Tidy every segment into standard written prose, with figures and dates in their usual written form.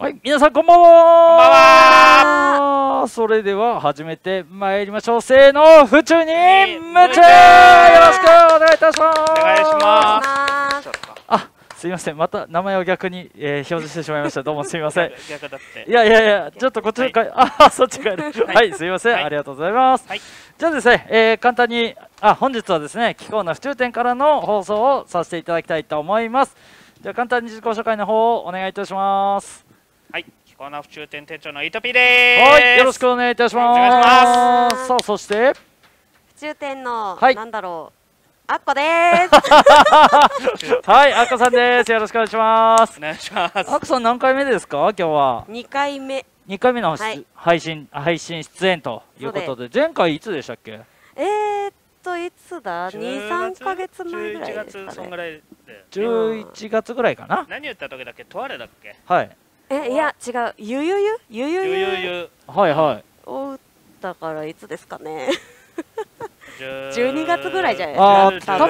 はい、皆さんこんばんは。それでは始めてまいりましょう。せーの、府中に夢中。よろしくお願いいたします。お願いします。あ、すみません、また名前を逆に、表示してしまいました。どうもすみません。逆だって。いやいやいや、ちょっとこっちか、あ、そっちか。はい、すみません、ありがとうございます。じゃあですね、簡単に、本日はですね、貴公の府中店からの放送をさせていただきたいと思います。じゃあ簡単に自己紹介の方をお願いいたします。はい、貴公の府中店店長のイトピーです。はい、よろしくお願いいたします。さあ、そして。府中店の、なんだろう。あっこです。はい、あっこさんです。よろしくお願いします。お願いします。あっこさん何回目ですか、今日は。2回目。2回目の配信出演ということで、前回いつでしたっけ。いつだ、2、3ヶ月前ぐらいですかね。そんぐらいで。11月ぐらいかな。何言った時だっけ、とあれだっけ。はい。いや、違う、ゆゆゆ。はいはい。を打ったから、いつですかね。12月ぐらいじゃないですか。多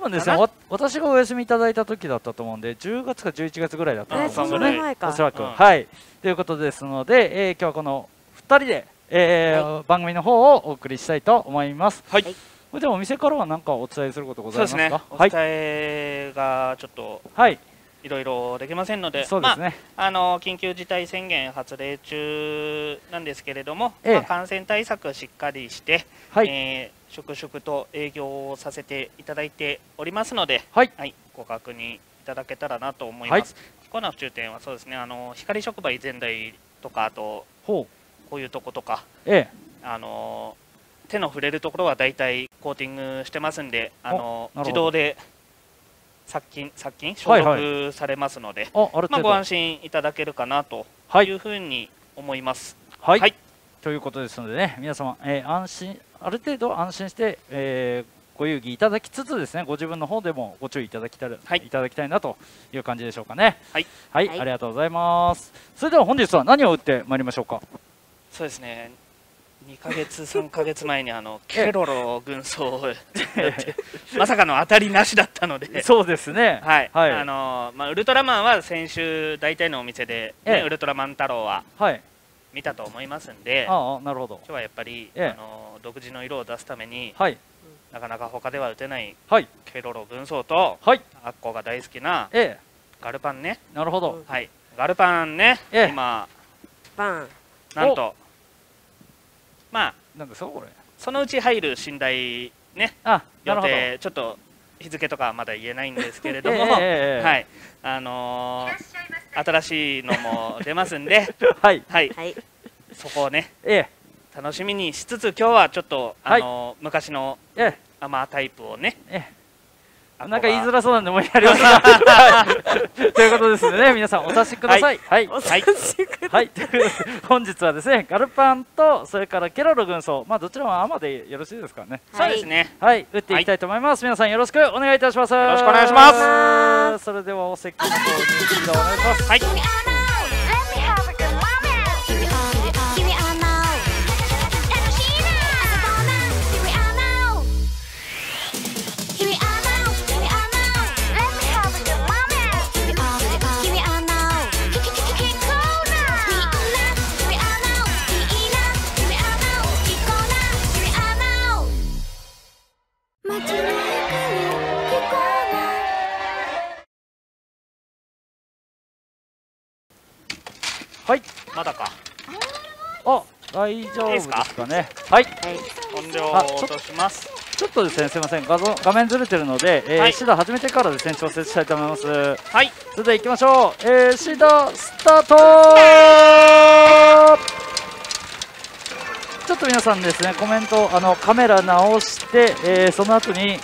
分ですね、私がお休みいただいた時だったと思うんで、10月か11月ぐらいだったと思うんですね、おそらく。はい。ということですので、今日はこの2人で、番組の方をお送りしたいと思います。はい。でもお店からは何かお伝えすることございますか。そうですね。お伝えがちょっといろいろできませんので、緊急事態宣言発令中なんですけれども、感染対策しっかりして。粛々と営業をさせていただいておりますので、ご確認いただけたらなと思います。貴公の府中店はそうですね、光触媒全台とか、あとこういうとことか、手の触れるところは大体コーティングしてますんで、自動で殺菌消毒されますので、ご安心いただけるかなというふうに思います。はい。ということですのでね、皆様、ある程度安心して、ご遊戯いただきつつですね、ご自分の方でもご注意いただきたいなという感じでしょうかね。はい、ありがとうございます。それでは本日は何を打ってまいりましょうか。そうですね、2、3ヶ月前にケロロ軍曹をまさかの当たりなしだったので、そうですね。はい。ウルトラマンは先週大体のお店で、ね、ウルトラマン太郎は。はい。見たと思いますんで、なるほど。今日はやっぱり独自の色を出すために、なかなか他では打てないケロロ軍曹とアッコが大好きなガルパンね。なるほど。はい、ガルパンね。今なんとなんかそのうち入る信頼ね予定、ちょっと日付とかはまだ言えないんですけれども、はい、新しいのも出ますんで、そこをね、楽しみにしつつ、今日はちょっと昔のアマータイプをね、なんか言いづらそうなんでもうやりますということですね、皆さんお察しください。本日はですね、ガルパンとそれからケロロ軍曹、どちらもアマでよろしいですかね。そうですね。はい、打っていきたいと思います。皆さんよろしくお願いいたします。よろしくお願いします。それではお席の方に移動お願いします。はい。はい、まだか。あ、大丈夫ですかね。はい。音量を落とします。ちょっとですね、すみません、画面ずれてるので、シダ始めてからですね、調整したいと思います。はい。それでは行きましょう。シダスタートー。ちょっと皆さんですね、コメントカメラ直して、その後に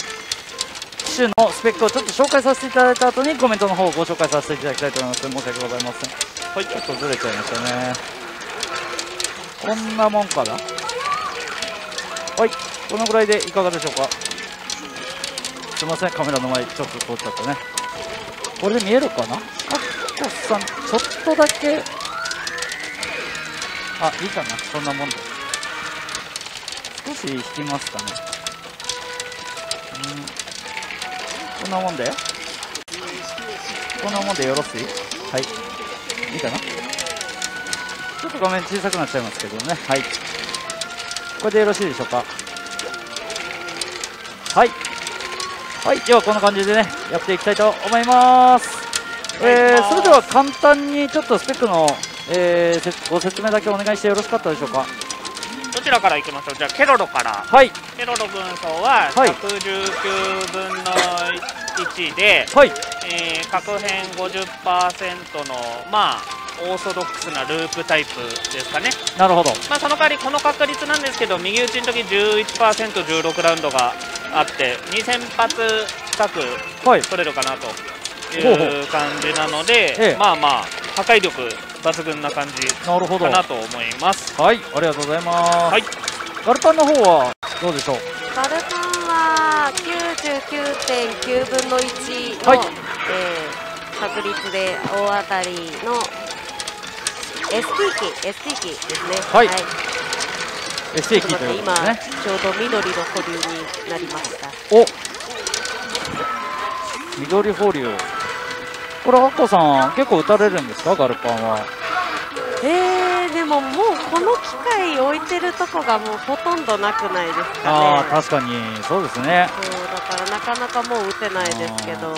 機種のスペックをちょっと紹介させていただいた後にコメントの方をご紹介させていただきたいと思います。申し訳ございません。はい、ちょっとずれちゃいましたね。こんなもんかな。はい、このぐらいでいかがでしょうか。すいません、カメラの前ちょっと通っちゃったね。これで見えるかな。あっこさん、ちょっとだけ。あ、いいかな、そんなもんで。少し引きますかね。こんなもんで。こんなもんでよろしい。はい。いいかな。ちょっと画面小さくなっちゃいますけどね。はい、これでよろしいでしょうか。はい、はい、ではこんな感じでねやっていきたいと思います。それでは簡単にちょっとスペックの、ご説明だけお願いしてよろしかったでしょうか。どちらからいきましょう。じゃあケロロから、はい、ケロロ軍曹は119分の1で、はい、各編 50% のまあオーソドックスなループタイプですかね。なるほど。まあその代わりこの確率なんですけど、右打ちの時 11%16 ラウンドがあって2000発近く取れるかなという感じなので、ええ、まあまあ破壊力抜群な感じかなと思います。はい、ありがとうございます、はい、ガルパンの方はどうでしょう。ガルパンは 99.9 分の1の、はい、確率で大当たりの ST 機ですね。はい、はい、ST 機ということですね。今ちょうど緑の保留になりました。お、緑保留。これアッコさん結構打たれるんですか、ガルパンは。でももうこの機械置いてるとこがもうほとんどなくないですかね。あ、確かにそうですね。そうだからなかなかもう打てないですけど、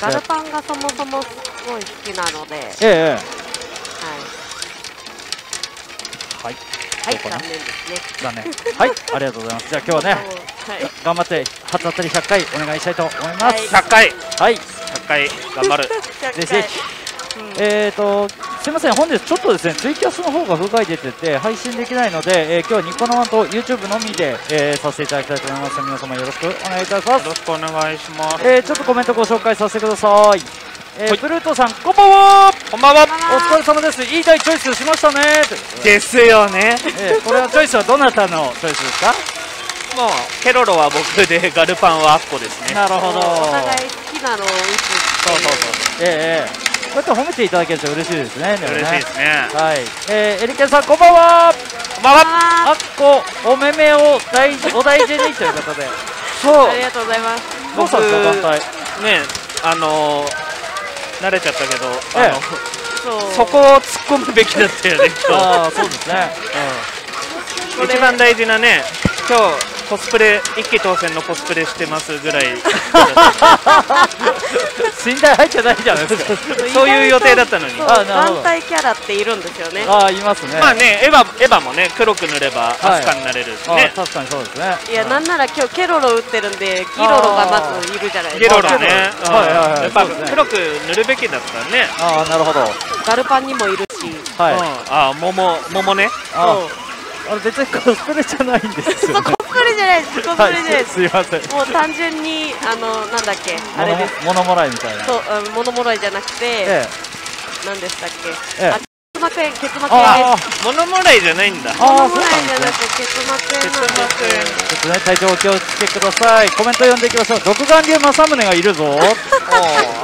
ガルパンがそもそもすごい好きなので。ええ、はいはい、残念ですね。残念。はい、ありがとうございます。じゃあ今日はね、頑張って初当たり100回お願いしたいと思います。100回、はい、100回頑張る。ぜひぜひ。すみません、本日ちょっとですねツイキャスの方が不具合出てて配信できないので、今日はニコ生と YouTube のみで、させていただきたいと思います。皆様よろしくお願いいたします。よろしくお願いします。ちょっとコメントご紹介させてください。ブルートさん、こんばんは。こんばんは。お疲れ様です。いい台チョイスしましたね。ですよね。これはチョイスはどなたのチョイスですか。もうケロロは僕で、ガルパンはアッコですね。なるほど。お互い好きなのを打つ。そうそうそう。こうやって褒めていただけると嬉しいですね。嬉しいですね。はい。エリケンさん、こんばんは。こんばんは。アッコおめめをお大事にということで。そう。ありがとうございます。僕ね、慣れちゃったけど、そこを突っ込むべきだったよね。ああ、そうですね。一番大事なね、今日コスプレ一騎当選のコスプレしてますぐらい。信頼入ってないじゃないですか。そういう予定だったのに。団体キャラっているんですよね。ああ、いますね。まあね、エヴァもね、黒く塗ればアスカになれるしね。確かにそうですね。いや、なんなら今日ケロロ打ってるんで、ギロロがまずいるじゃないですか。ギロロね。やっぱ黒く塗るべきだったね。ああ、なるほど。ガルパンにもいるし。はい。ああ、桃ね。あれ別にコスプレじゃないんですよね。コスプレじゃないです。コスプレじゃないです。すいません。もう単純になんだっけ、あれです、物もらいみたいな。そう、物もらいじゃなくて、何でしたっけ、結膜炎。結膜炎です。物もらいじゃないんだ。物もらいじゃなくて結膜炎なんです。ちょっとね、体調お気をつけください。コメント読んでいきましょう。独眼竜政宗がいるぞ。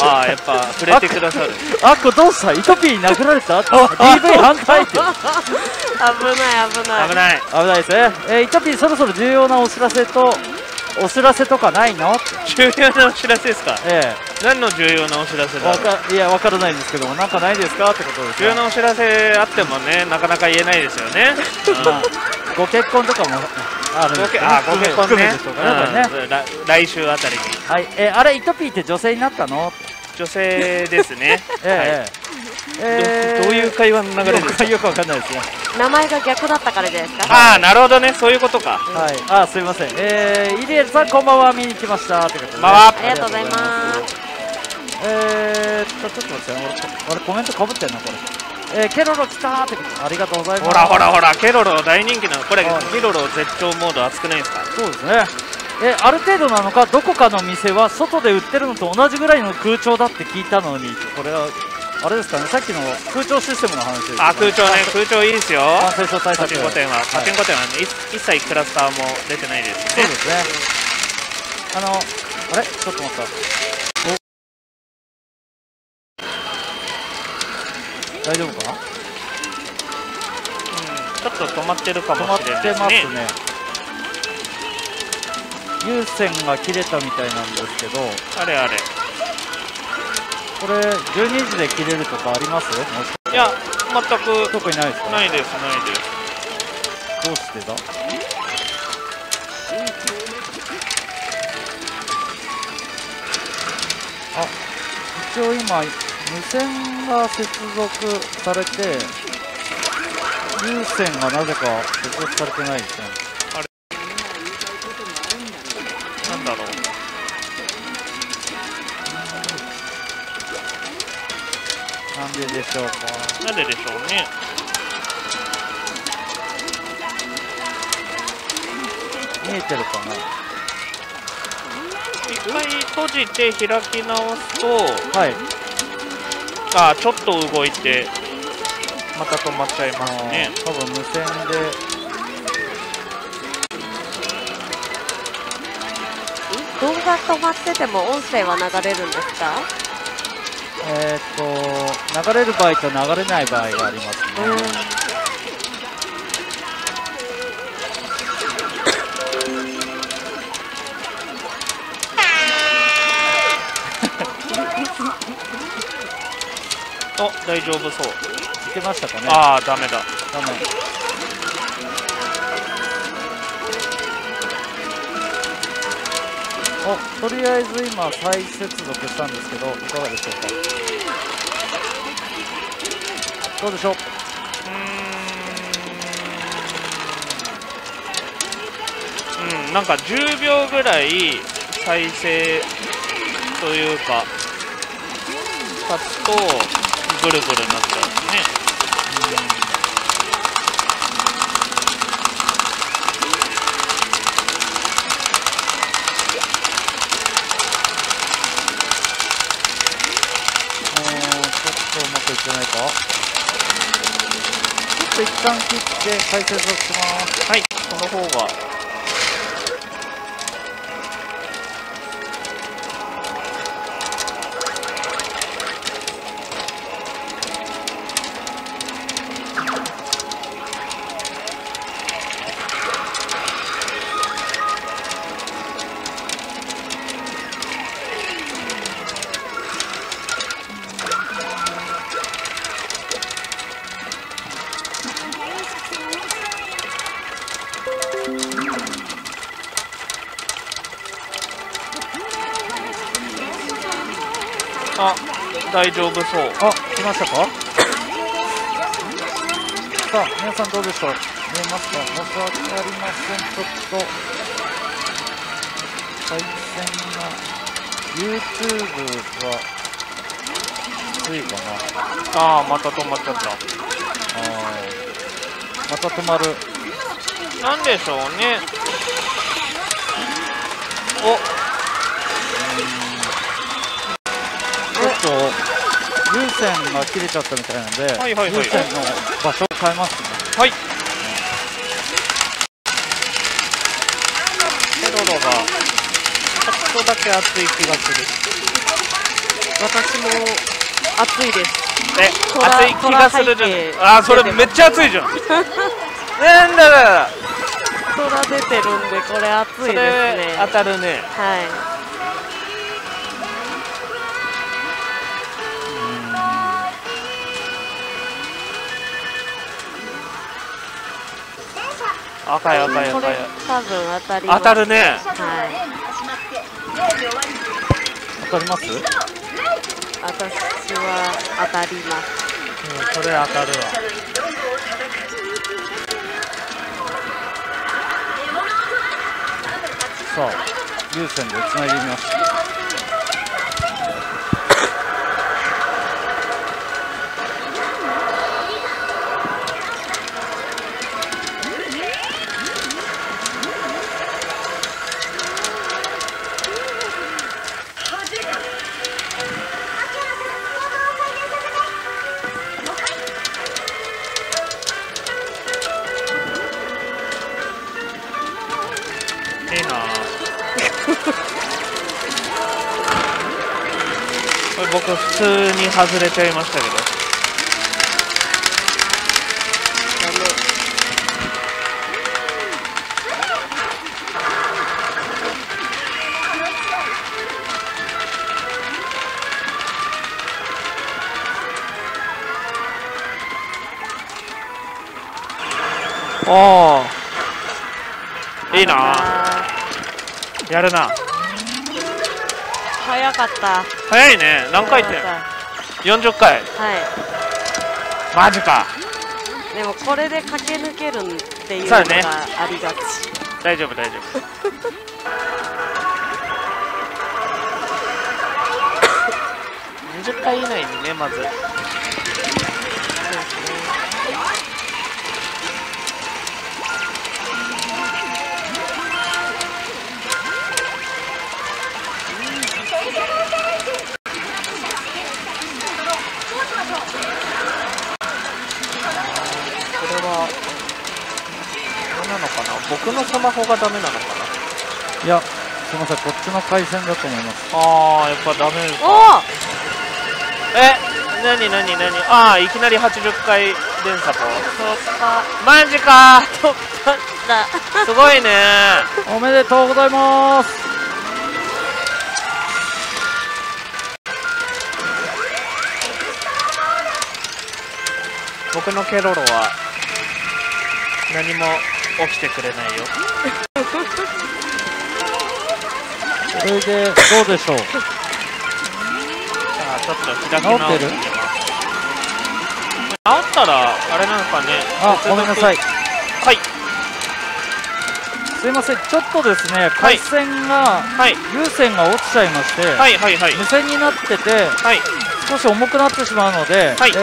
ああ、やっぱ触れてくださる。あっこどうした、イトピー殴られた。 DV 反対。危ない危ない危ないですね。イトピー、そろそろ重要なお知らせとかないの。重要なお知らせですか。何の重要なお知らせだろう。いや、分からないんですけども、なんかないですかってことです。重要なお知らせあってもね、なかなか言えないですよね。ご結婚とかもあるんですけど、ご結婚ね、来週あたりに。はい。あれ、イトピーって女性になったの。女性ですね。どういう会話の流れですか。よくわかんないですね。名前が逆だったからじゃないですか。ああ、なるほどね、そういうことか。はい。ああ、すいません。イリエルさん、こんばんは。見に来ました。ということで。ありがとうございます。ちょっと待ってね。俺コメントかぶってんのこれ。ケロロ来たーってこと。ありがとうございます。ほらほらほら、ケロロ大人気なの。これケロロ絶頂モード熱くないですか。そうですね。ある程度なのか、どこかの店は外で売ってるのと同じぐらいの空調だって聞いたのに、これはあれですかね、さっきの空調システムの話です。あ、空調ね、空調いいですよ。感染症対策。パチンコ店は、はい、パチンコ店は、ね、一切クラスターも出てないですね。そうですね。あれ、ちょっと待った。大丈夫かな。うん、ちょっと止まってるかもしれないですね。止まってますね。有線が切れたみたいなんですけど、あれこれ12時で切れるとかあります？いや、全く特にないですか。ないです、ないです。どうしてだ。あ、一応今無線が接続されて有線がなぜか接続されてないですね。あれなんだろう。なんででしょうか。なんででしょうね。見えてるかな。一回閉じて開き直すと、はい。あ、ちょっと動いてまた止まっちゃいますね。多分無線で。動画止まってても音声は流れるんですか。流れる場合と流れない場合がありますね。あ、大丈夫そう。いけましたかね。ああ、ダメだ。ダメ。お、とりあえず今再接続したんですけど、いかがでしょうか。どうでしょう。うん、なんか10秒ぐらい再生というか経つとぐるぐるになっちゃうんですね。一旦切って再接続します。はい、この方が。大丈夫そう。あ、来ましたか。さあ、皆さんどうでしょう。見えますか。申し訳ありません。ちょっと回線が YouTube がきついかな。ああ、また止まっちゃった。また止まる。なんでしょうね。お。有線が切れちゃったみたいなので、有線の場所を変えますね。はい。セロロがちょっとだけ熱い気がする。私も熱いです。え、熱い気がするじゃん。あ、それめっちゃ熱いじゃん。なんだら。空出てるんでこれ熱いですね。当たるね。はい。赤い赤い赤い。多分当たります。当たるね。はい。当たります？私は当たります。うん、それ当たるわ。さあ、有線でつないでみます。僕普通に外れちゃいましたけど。おお、いいな、やるな。早かった。早いね。何回転？ 40 回。はい、マジか。でもこれで駆け抜けるっていうのがありがち、ね、大丈夫大丈夫。20回以内にね、まず。僕のスマホがダメなのかな。いや、すみません、こっちの回線だと思います。ああ、やっぱダメですか。え、なになになに、ああ、いきなり80回連鎖か。マジか、突破だ。すごいね。おめでとうございます。僕のケロロは何も起きてくれないよ。それでどうでしょう。あ、ちょっと開き直ってる。直ったらあれなんかね。あ、ごめんなさい。はい。すいません、ちょっとですね、回線が、はい、有線が落ちちゃいまして、はいはいはい、無線になってて、はい、少し重くなってしまうので、はい、ニ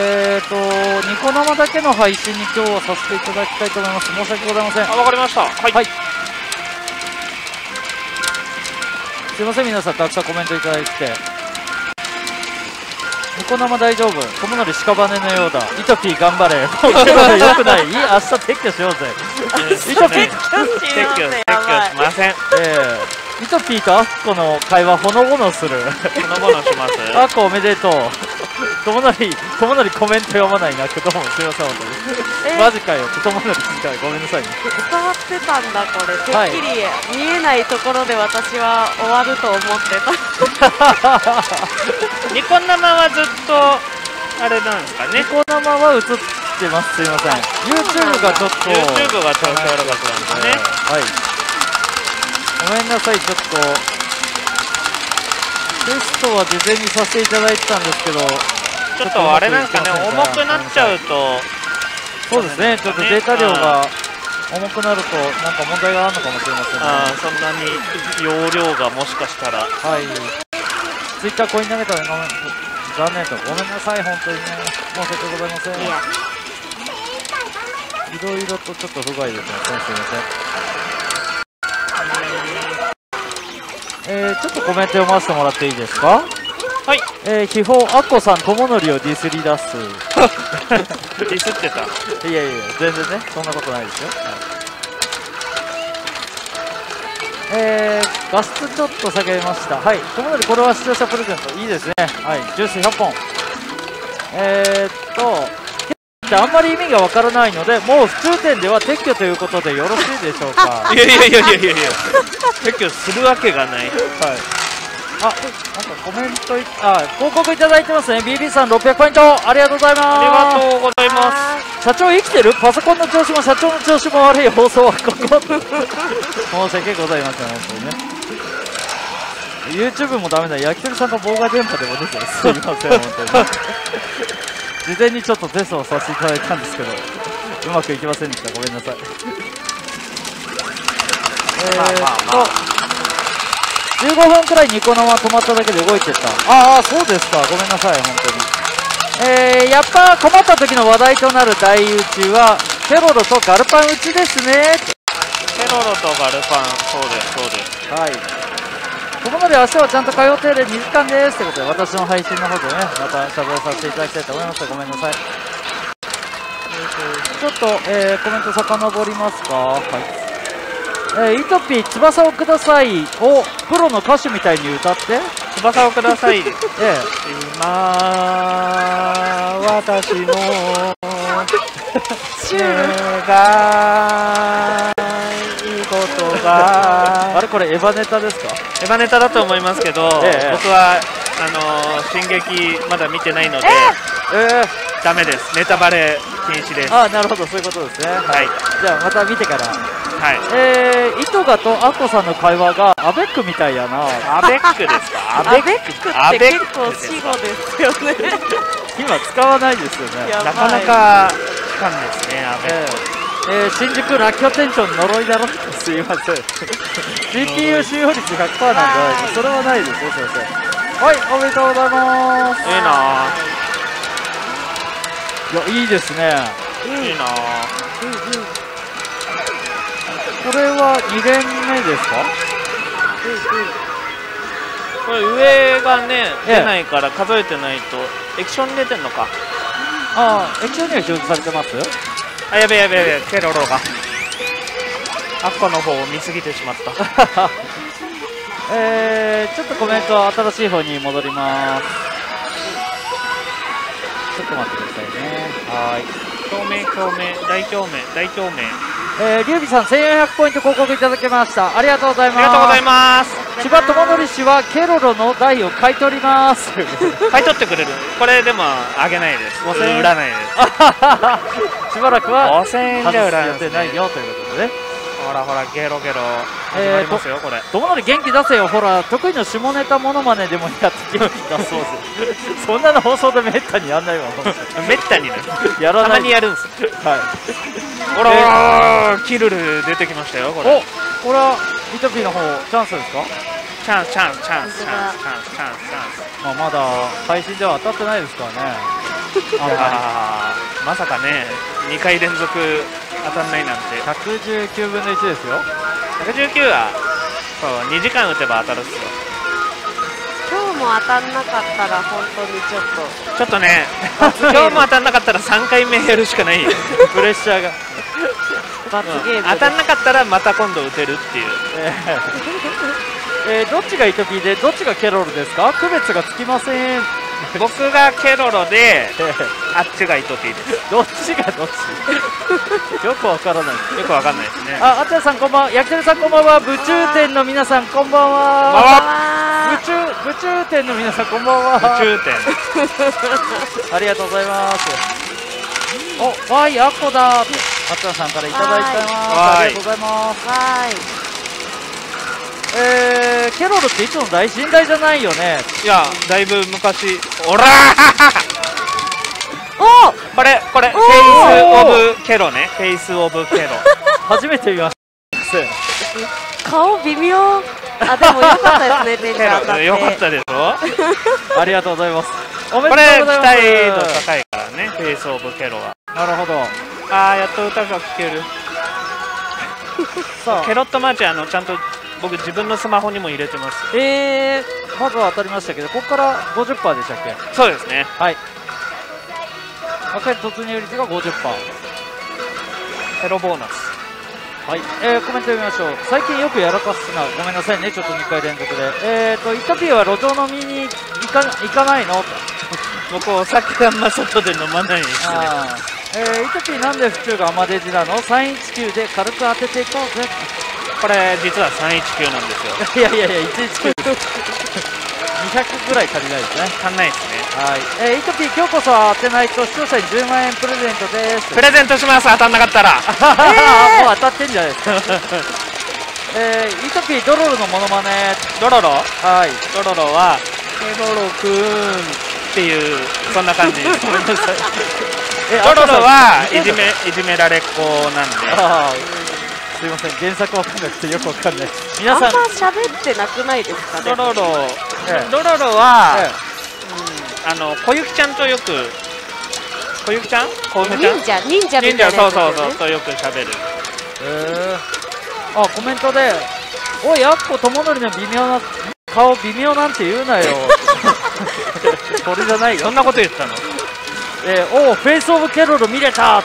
コ生だけの配信に今日はさせていただきたいと思います。申し訳ございません。あ、わかりました。はい。はい、すいません、皆さんたくさんコメントいただいて。ニコ生大丈夫。友のり屍のようだ。イトピー頑張れ。よくない。いい、明日撤去しようぜ。イトピー。撤去しません。イトピーとアッコの会話ほのぼのする。ほのぼのします。アッコおめでとう。友のりコメント読まないな。どうもすいません本当に。マジかよ。友のりすぎたらごめんなさいね。伝わってたんだこれ。てっきり見えないところで私は終わると思ってた。ニコ生はずっとあれなんですかね。ニコ生は映ってます。すいません。YouTube がちょっと。YouTube が調子悪かったんですね。はい。ごめんなさい、ちょっとテストは事前にさせていただいてたんですけど、ちょっとあれなんかね、重くなっちゃうと、そうですね、ちょっとデータ量が重くなると、なんか問題があるのかもしれませんね。あ、そんなに容量がもしかしたら、はい、ツイッターコイン投げたら、残念と、ごめんなさい、本当にね、申し訳ございません。いろいろとちょっと不具合ですね、すいません。ちょっとコメント読ませてもらっていいですか。はい、秘宝アッコさん、友のりをディスり出す。ディスってた。いやいや、全然ね、そんなことないですよ。画質ちょっと下げました。はい、友のりこれは視聴者プレゼント、いいですね。はい、ジュース100本。あんまり意味がわからないので、もう普通店では撤去ということでよろしいでしょうか。いやいやいやいやいや、撤去するわけがない。はい。あ、なんかコメント広告いただいてますね。BB さん600ポイント、ありがとうございます。ありがとうございます。社長生きてる？パソコンの調子も社長の調子も悪い放送はここ。申し訳ございません、本当にね。YouTube もダメだ。焼き鳥さんの妨害電波でも出てます。すいません、本当に。事前にちょっとテストをさせていただいたんですけど、うまくいきませんでした。ごめんなさい。15分くらいニコ生止まっただけで動いてた。ああ、そうですか。ごめんなさい、本当に。やっぱ困った時の話題となる台打ちは、ケロロとガルパン打ちですね。ケロロとガルパン、そうです、そうです。はい。ここまで明日はちゃんと通う程で2時間ですということで、私の配信の方でね、また謝罪させていただきたいと思いました。ごめんなさい。ちょっと、コメント遡りますか。はい。イトピー、翼をくださいをプロの歌手みたいに歌って。翼をください。今、私の願い。あれ、これエヴァネタですか。エヴァネタだと思いますけど、僕は進撃まだ見てないので、ダメです。ネタバレ禁止です。ああ、なるほど、そういうことですね。はい。じゃあまた見てから。はい。イトガとアッコさんの会話がアベックみたいやな。アベックですか？アベックって結構死語ですよね。今使わないですよね。なかなか聞かんですね、アベック。新宿ラッキョ店長呪いだろすいませんCPU 使用率 100% なんじゃないですか。それはないですよ先生。はい、おめでとうございます。いいなぁ。いや、いいですね。いいなぁ。これは2連目ですか？これ上がね、出ないから数えてないと。液晶に出てんのか。ああ、液晶には表示されてますよ。あ、やべやべやべ、ケロロがアッコの方を見すぎてしまったちょっとコメントは新しい方に戻ります。ちょっと待ってくださいね。はい。大共鳴。リュウビさん1400ポイント広告いただきました。ありがとうございます。ありがとうございます。千葉智則氏はケロロの台を買い取ります。買い取ってくれる。これでもあげないです。5000円売らないです。しばらくは5000円で売られてないよということでね。ほらほらゲロゲロ始まりますよこれ。どうなる元気出せよ。ほら得意の下ネタモノマネでもやって元気出そうですそんなの放送でめったにやんないわ。めったにね、やらない。たまにやるんです。はい。ほらほらキルル出てきましたよこれ。お、これはイトピーの方チャンスですか？チャンス。まあまだ配信では当たってないですからね。ああ、まさかね、2回連続当たんないなんて。119分の1ですよ。119はそう2時間打てば当たるっすよ。今日も当たんなかったら本当にちょっとね今日も当たんなかったら3回目やるしかないよプレッシャーが罰ゲーム、うん、当たんなかったらまた今度打てるっていう、どっちがイトピーでどっちがケロルですか？区別がつきません。僕がケロロで、あっちがイトピーです。どっちがどっち？よくわからない。よくわかんないですね。あ、あつやさんこんばんは。焼き鳥さんこんばんは。部中店の皆さんこんばんは。部中店の皆さんこんばんは。部中店。ありがとうございます。お、わいあっこだ。あつやさんからいただいてます。ありがとうございます。はい。ケロロっていつも大信頼じゃないよね。いや、だいぶ昔。おらおー、これフェイスオブケロね。フェイスオブケロ初めて見ました。顔微妙。あ、でもよかったですね。ケロよかったでしょ。ありがとうございます。これ期待度高いからね、フェイスオブケロは。なるほど。ああ、やっと歌が聴ける。ケロットマーチ、ちゃんと僕自分のスマホにも入れてます。まずは当たりましたけど、ここから 50% でしたっけ？そうですね。はい。若い突入率が 50%。 ヘロボーナス。はい。コメント読みましょう。最近よくやらかすな、ごめんなさいね、ちょっと2回連続で。イトピーは路上飲みに行かないの？僕お酒あんま外で飲まないんですね。イトピーなんで府中がアマデジなの？319で軽く当てていこうぜ。これ実は319なんですよ。いや119 200ぐらい足りないですね。足んないですね。はい。イトピー今日こそ当てないと視聴者に10万円プレゼントです。プレゼントします、当たんなかったら。もう当たってんじゃないですかイトピードロロのモノマネ。ドロロ。はい。ドロロはドロロくーんっていうそんな感じ。ごめんなさい。ドロロはいじめられっ子なんで、すいません、原作わかんなくてよくわかんない。皆さんあんま喋ってなくないですかね。ドロロは、小雪ちゃんとよく、小雪ちゃん、小梅ちゃん、忍者みたいな、そうとよく喋る。あ、コメントで、おい、やっこ智則の微妙なんて言うなよ。これじゃないよ。そんなこと言ったの。お、フェイスオブケロロ見れた。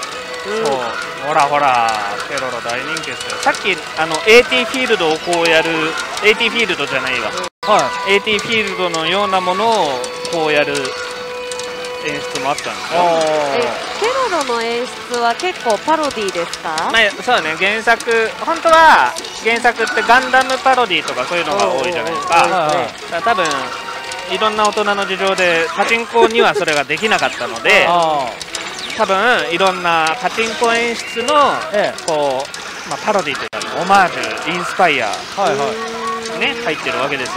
ほらほら、ケロロ大人気ですよ。さっきAT フィールドをこうやる、AT フィールドじゃないわ、はい、AT フィールドのようなものをこうやる演出もあったんですよ。ケロロの演出は結構パロディーですか？まあ、そうね、原作、本当は原作ってガンダムパロディーとかそういうのが多いじゃないですか。多分いろんな大人の事情でパチンコにはそれができなかったので多分いろんなパチンコ演出のこう、まあ、パロディというかオマージュインスパイア、はいはい、ね、入ってるわけですよ。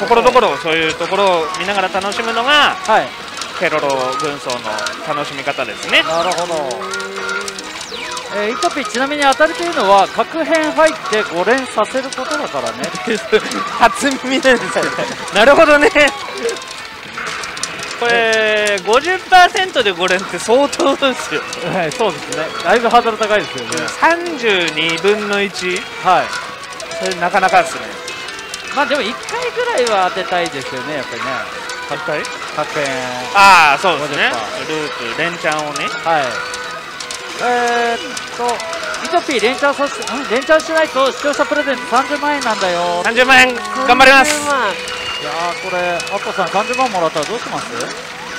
ところどころそういうところを見ながら楽しむのが、はい、ケロロ軍曹の楽しみ方ですね。なるほど。イトピー、ちなみに当たりというのは各編入って5連させることだからね。初耳なんですよね。なるほどね。これ 50% で5連って相当ですよ。はい、そうですね。だいぶハードル高いですよね。32分の1、はい、それなかなかですね。まあでも1回ぐらいは当てたいですよね、やっぱりね。1回各編、ああそうですね、ループ連チャンをね、はい、イトピー連チャンしないと視聴者プレゼント30万円なんだよ。30万円頑張ります。いやー、これアッコさん30万もらったらどうします？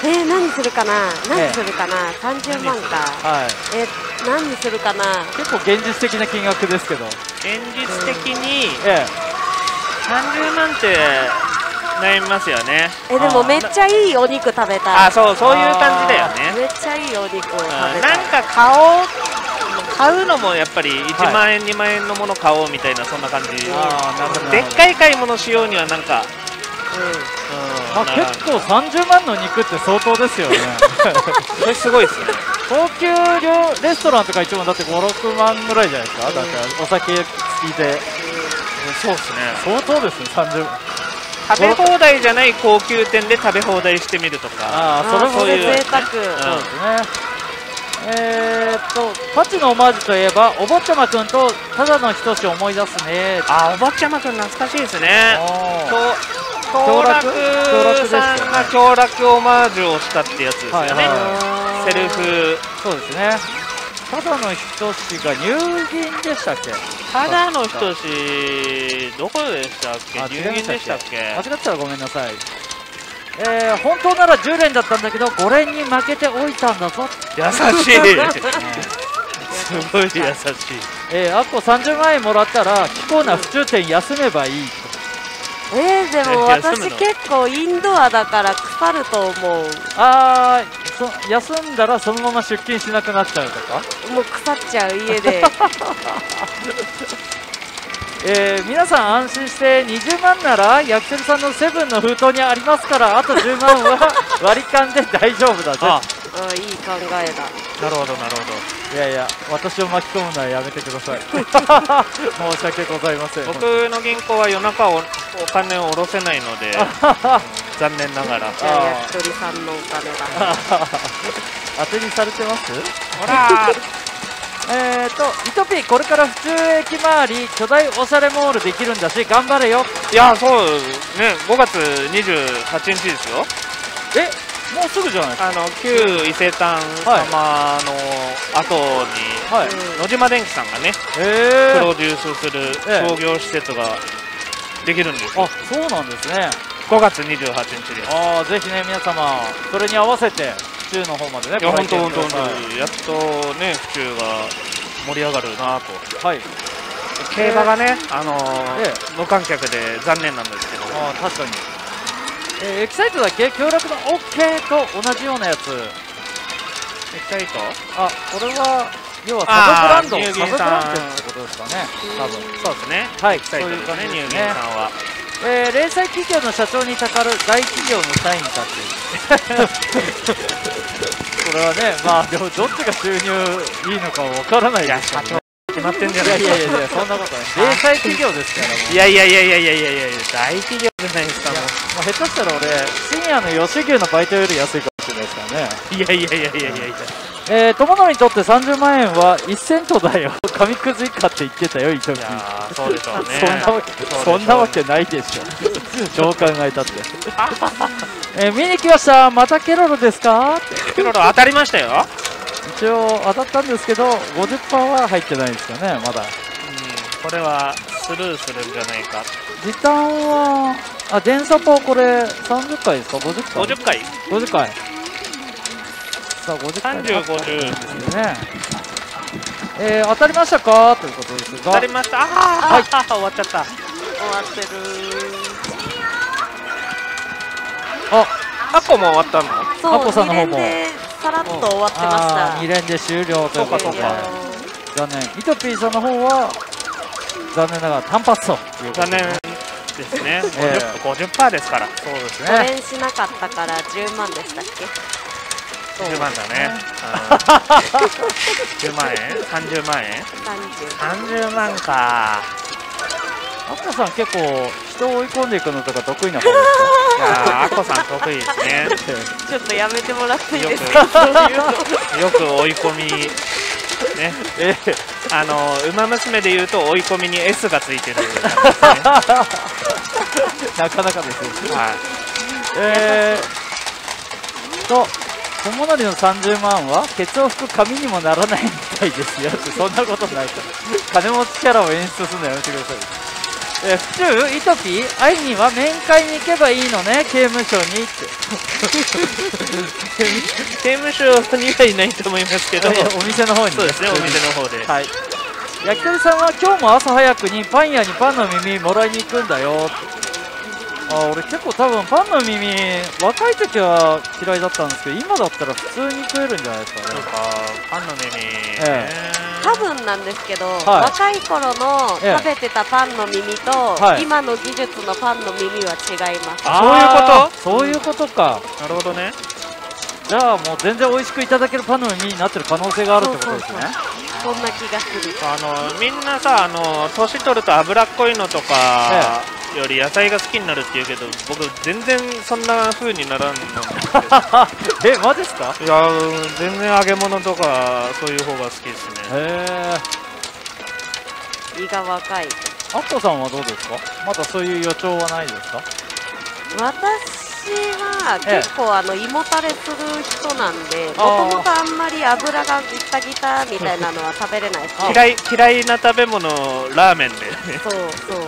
何するかな、何するかな、30万か、はい、何するかな。結構現実的な金額ですけど、現実的に30万って悩みますよね。でもめっちゃいいお肉食べたい。あ、そうそういう感じだよね。めっちゃいいお肉を食べたい。なんか買うのもやっぱり1万円2万円のもの買おうみたいな、そんな感じ。でっかい買い物しようにはなんか、結構30万の肉って相当ですよね。それすごいですね。高級レストランとか一番だって5、6万ぐらいじゃないですか。だってお酒付きで。そうですね、相当ですね。30食べ放題じゃない高級店で食べ放題してみるとか、それ贅沢。パチのオマージュといえばお坊ちゃまくんとただの人志を思い出すね。あ、お坊ちゃまくん懐かしいですね。享楽さんが享楽オマージュをしたってやつですよね。セルフ、そうですね。ただの人志が入銀でしたっけ。ただの人志どこでしたっけ。入銀でしたっけ。間違ったらごめんなさい。本当なら10連だったんだけど5連に負けておいたんだぞ。優しい。すごい優しい。あっこ30万円もらったら貴重な府中店休めばいい。でも私結構インドアだから腐ると思う。ああ、休んだらそのまま出勤しなくなっちゃうとか、もう腐っちゃう家で。皆さん安心して20万なら焼き鳥さんのセブンの封筒にありますから、あと10万は割り勘で大丈夫だぜ。いい考えだ。なるほどなるほど。いやいや、私を巻き込むのはやめてください。申し訳ございません。僕の銀行は夜中お金を下ろせないので、残念ながら。じゃあ焼き鳥さんのお金だ。当てにされてます？ほらー。イトピー、これから府中駅周り巨大おしゃれモールできるんだし頑張れよ。いや、そうね、5月28日ですよ。もうすぐじゃないですか。旧伊勢丹様の後に野島電機さんがね、プロデュースする商業施設ができるんですよ。あ、そうなんですね。5月28日です。ああ、ぜひね、皆様それに合わせて府中の方までね。いや、本当本当本当、やっとね、府中が盛り上がるなと。はい。競馬がね、無観客で残念なんですけど。ああ、確かに。エキサイトだっけ？強楽の OK と同じようなやつ。エキサイト？あ、これは要はサブブランド、サブブランドってことですかね。多分。そうですね。はい。エキサイトですね、ニューギンさんは。零細企業の社長にたかる大企業の社員たち。これはね、まあでもどっちが収入いいのかわからないですよね。決まってんじゃないですか。いやいやいや、そんなことない。零細企業ですからね。いやいやいやいやいやいやいや、大企業じゃないですか。もう下手したら俺、深夜の吉牛のバイトより安いかもしれないですからね。いやいやいやいやいやいや。友野にとって30万円は1セントだよ。紙くず以下って言ってたよ、伊藤君。そうでしょうね。そんなわけないでしょ。どう考えたって。見に来ました。またケロロですか？ケロロ当たりましたよ。一応当たったんですけど、50% は入ってないんですよね、まだ。これはスルーするんじゃないか。時短は、あ、電サポこれ30回ですか？ 50 回。50回。30、50ですね。当たりましたかということですが。当たりました。ああ、終わっちゃった。終わってる。あ、アコも終わったの。アコさんの方もさらっと終わってました。2連で終了ということで、残念。ミトピーさんの方は残念ながら単発ということで。残念ですね。50%ですから。そうですね。5連しなかったから10万でしたっけ？10万だね。10万円？30万円？30万か。アコさん結構人を追い込んでいくのとか得意な方ですか？いや、アコさん得意ですね。ちょっとやめてもらっていいですか？よく追い込みね。ウマ娘でいうと追い込みに S がついてる。なかなかです。はい。友成の30万はケツを拭く紙にもならないみたいですよってそんなことないと金持ちキャラを演出するのやめてください。府中イトピー愛には面会に行けばいいのね、刑務所にって刑務所にはいないと思いますけど、お店の方に、そうですね、お店の方で、はい、焼き鳥さんは今日も朝早くにパン屋にパンの耳もらいに行くんだよって。あ、俺結構多分パンの耳若い時は嫌いだったんですけど、今だったら普通に食えるんじゃないですかね。パンの耳、多分なんですけど、若い頃の食べてたパンの耳と今の技術のパンの耳は違います。あ、そういうこと、そういうことか。なるほどね。じゃあもう全然美味しくいただけるパンの耳になってる可能性があるってことですね。そんな気がする。みんなさ、年取ると脂っこいのとかより野菜が好きになるっていうけど、僕全然そんな風にならんのですえ、マジですか？いや、全然揚げ物とかそういう方が好きですね。へえ、胃が若い。アッコさんはどうですか？まだそういう予兆はないですか？私は結構胃もたれする人なんで、もともとあんまり油がギタギタみたいなのは食べれないし、嫌いな食べ物、ラーメンで、そうそう、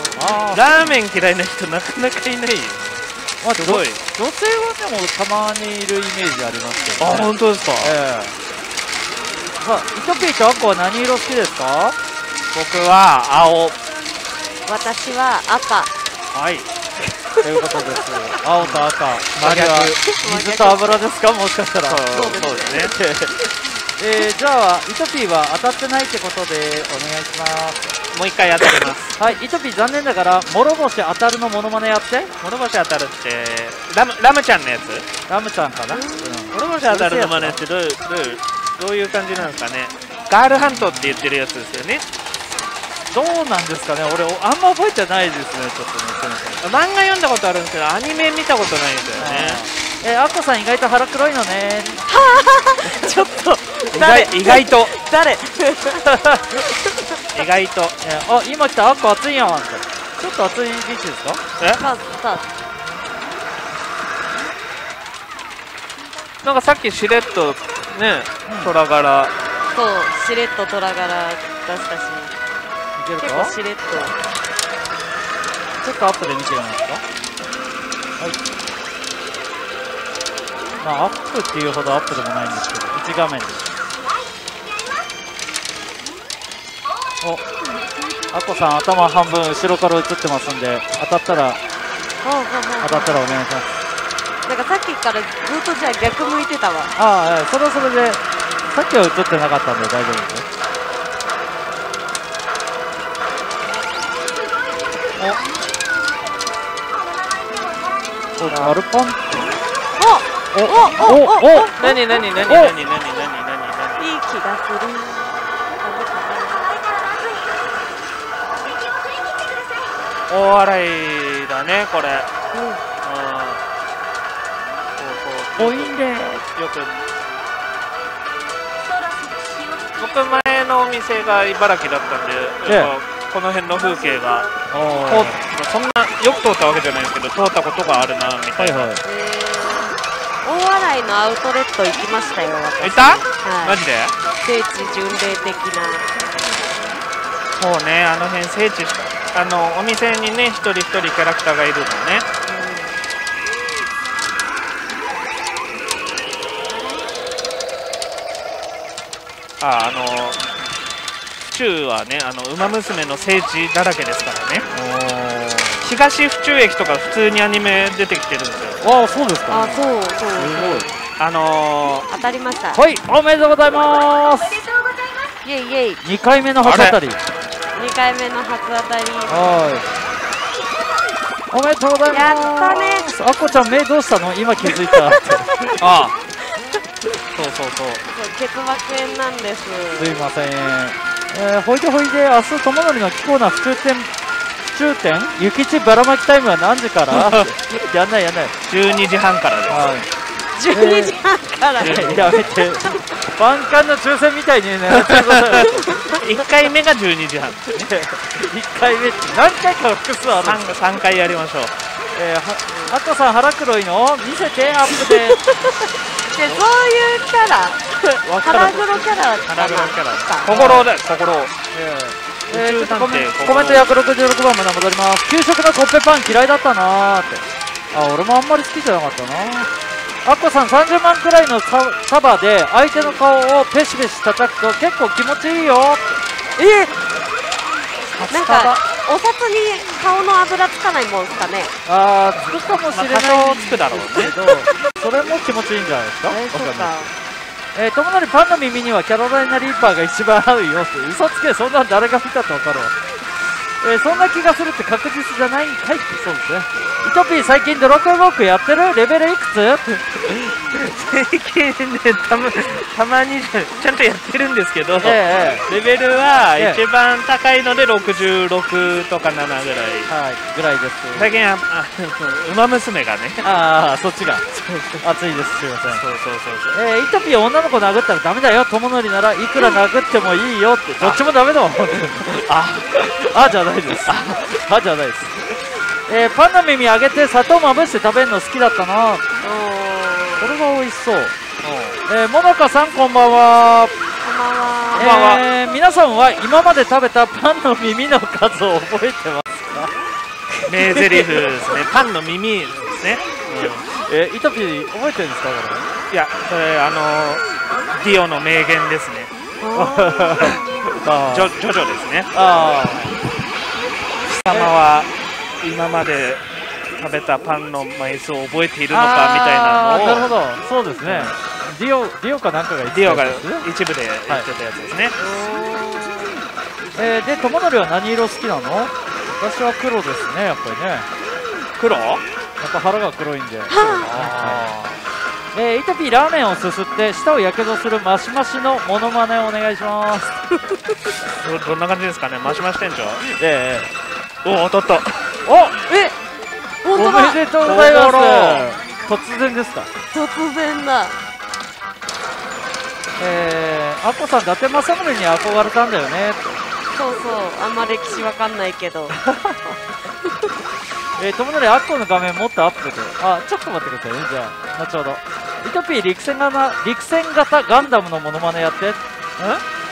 ラーメン嫌いな人なかなかいないよ。すごい。女性はでもたまにいるイメージありますけど、ね。あ、本当ですか。イトピーとアコは何色好きですか？僕は青。私は赤。はい。ということです。青と赤、真逆。水と油ですか、もしかしたら。そうですね。じゃあイトピーは当たってないってことでお願いします。もう一回やってみます。はい、イトピー残念だから諸星当たるのモノマネやって。諸星当たるってラムちゃんのやつ？ラムちゃんかな。諸星当たるのマネってどういう感じなんですかね。ガールハントって言ってるやつですよね。どうなんですかね、俺あんま覚えてないですね、ちょっとね。漫画読んだことあるんですけど、アニメ見たことないんだよね。アコさん意外と腹黒いのね。ちょっと意外と誰意外と、あ、今来た、アコ熱いやん。ちょっと熱いビーチですか？なんかさっきしれっとね、虎柄、そう、しれっと虎柄出したし、結構しれっと、ちょっとアップで見てみますか。はい。まあアップっていうほどアップでもないんですけど、1画面です。お、アコさん頭半分後ろから映ってますんで、当たったらお願いします。なんかさっきからずっとじゃあ逆向いてたわ。ああ、それはそれで、さっきは映ってなかったんで大丈夫ですよ。アルパン。お、何いい気がする。大笑いだね、これ。おいんで。よく。僕前のお店が茨城だったんで。この辺の風景がそんなよく通ったわけじゃないんですけど、通ったことがあるなみたいな。大洗のアウトレット行きましたよ。行った？マジで？聖地巡礼的な。そうね、あの辺聖地、お店にね、一人一人キャラクターがいるのね。府中はね、ウマ娘の聖地だらけですからね。東府中駅とか普通にアニメ出てきてるんですよ。ああ、そうですか、ね。あ、そうそう。すごい。当たりました。はい、おめでとうございます。おめでとうございます。イエイイエイ。2回目の初当たり。2回目の初当たり。はい。おめでとうございます。やったね。あこちゃん目どうしたの？今気づいた。ああ。そうそうそう。結末編なんです。すいません。ほいでほいで明日とものりの貴重な府中店。終点ゆきちばらまきタイムは何時からやんないやんない、12時半からです、はい、12時半からやめて万感の抽選みたいにね1回目が12時半1回目って何回か複数あるんですか。3回やりましょう。ハットさん腹黒いの見せてアップでそういうキャラ腹黒キャラは心で心コメント166番まで戻ります。給食のコッペパン嫌いだったなーって。あ、俺もあんまり好きじゃなかったな。アッコさん30万くらいのサバで相手の顔をペシペシ叩くと結構気持ちいいよ。なんかお札に顔の油つかないもんですかね。ああ、つくかもしれないつくだろうけどそれも気持ちいいんじゃないですか。そうか。とものりパンの耳にはキャロライナリーパーが一番合うよって。嘘つけ、そんなん誰が見たって分かるわ。そんな気がするって確実じゃないんかいって。そうですね。イトピー最近ドラクエウォークやってる？レベルいくつ？最近ね、たまにちゃんとやってるんですけど、レベルは一番高いので66とか7ぐらい、はい、ぐらいです。最近ウマ娘がね。ああ、そっちが熱いです。すいません。そうイトピー女の子殴ったらダメだよ。友のりならいくら殴ってもいいよって。どっちもダメだもん。あじゃないです。あじゃないです。パンの耳あげて砂糖まぶして食べるの好きだったな。これが美味しそう。ももかさんこんばんは。皆さんは今まで食べたパンの耳の数を覚えてますか？名ゼリフですね。パンの耳ですね。イトピー覚えてるんですか？いや、それディオの名言ですね。ジョジョですね。貴様は今まで食べたパンの枚数を覚えているのかみたいなのを。なるほど、そうですね。ディオかなんかが言ってたやつですね。ディオが一部で言ってたやつですね。で、とものりは何色好きなの？私は黒ですね、やっぱりね。黒？やっぱ腹が黒いんで。イトピーラーメンをすすって舌をやけどするマシマシのモノマネをお願いします。どんな感じですかね、マシマシ店長。お、当たった。お、おめでとうございます。突然ですか。突然だ。アッコさん伊達政宗に憧れたんだよね。そうそう、あんま歴史わかんないけど。とものりアッコの画面もっとアップで。あ、ちょっと待ってくださいね。じゃあ後ほど。イトピー陸戦型ガンダムのモノマネやって。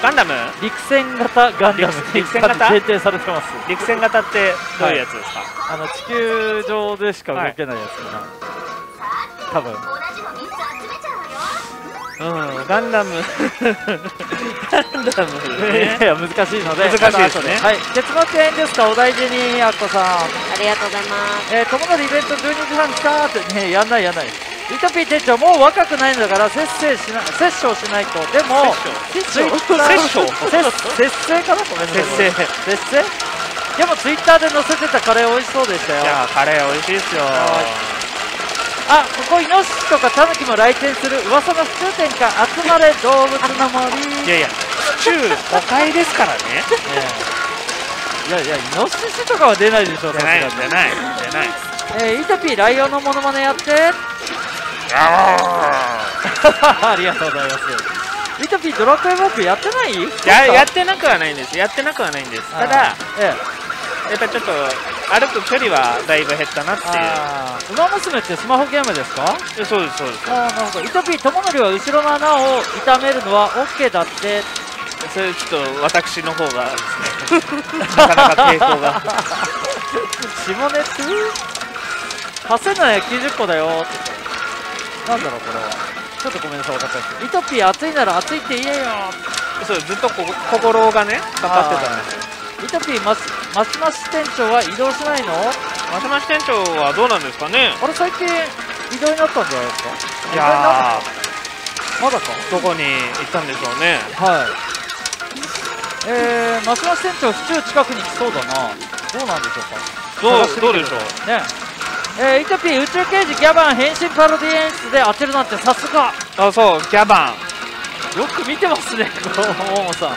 ガンダム？陸戦型ガンダム。陸戦型限定されてます。陸戦型ってどういうやつですか？地球上でしか動けないやつかな。多分。ガンダム。いや難しいので。難しいですね。はい。月末編ですか？お大事にアッコさん。ありがとうございます。とものりイベント12時半来たってね、やんないやんない。イトピー店長もう若くないんだから節制しないと。でもでもツイッターで載せてたカレー美味しそうでしたよ。いやカレー美味しいですよ。あ、ここイノシシとかタヌキも来店する噂の府中店か。集まれ動物の森。いやいや府中都会ですからね。いやいやイノシシとかは出ないでしょ。出ない出ない出ない。イトピーライオンのモノマネやって。ありがとうございます。イトピードラクエウォークやってない？やってなくはないんです。やってなくはないんです。ただやっぱちょっと歩く距離はだいぶ減ったなっていう。ウマ娘ってスマホゲームですか？そうですそうです。あ、なるほど。イトピーとものりは後ろの穴を痛めるのは OK だって。それちょっと私の方がですねなかなか抵抗が下ネタはせない90個だよ。なんだろうこれは。ちょっとごめんなさい分かったです。イトピー暑いなら暑いって言えよ。そうずっと心がねかかってたんですよ。イトピーマシマシ店長は移動しないの？マシマシ店長はどうなんですかね。あれ最近異動になったんじゃないですか。いやーまだかどこに行ったんでしょうね。はい、マシマシ店長市中近くに来そうだな。どうなんでしょうか。どうでしょうね。イトピー宇宙刑事ギャバン変身パロディ演出で当てるなんてさすが。あ、そうギャバンよく見てますねモモさん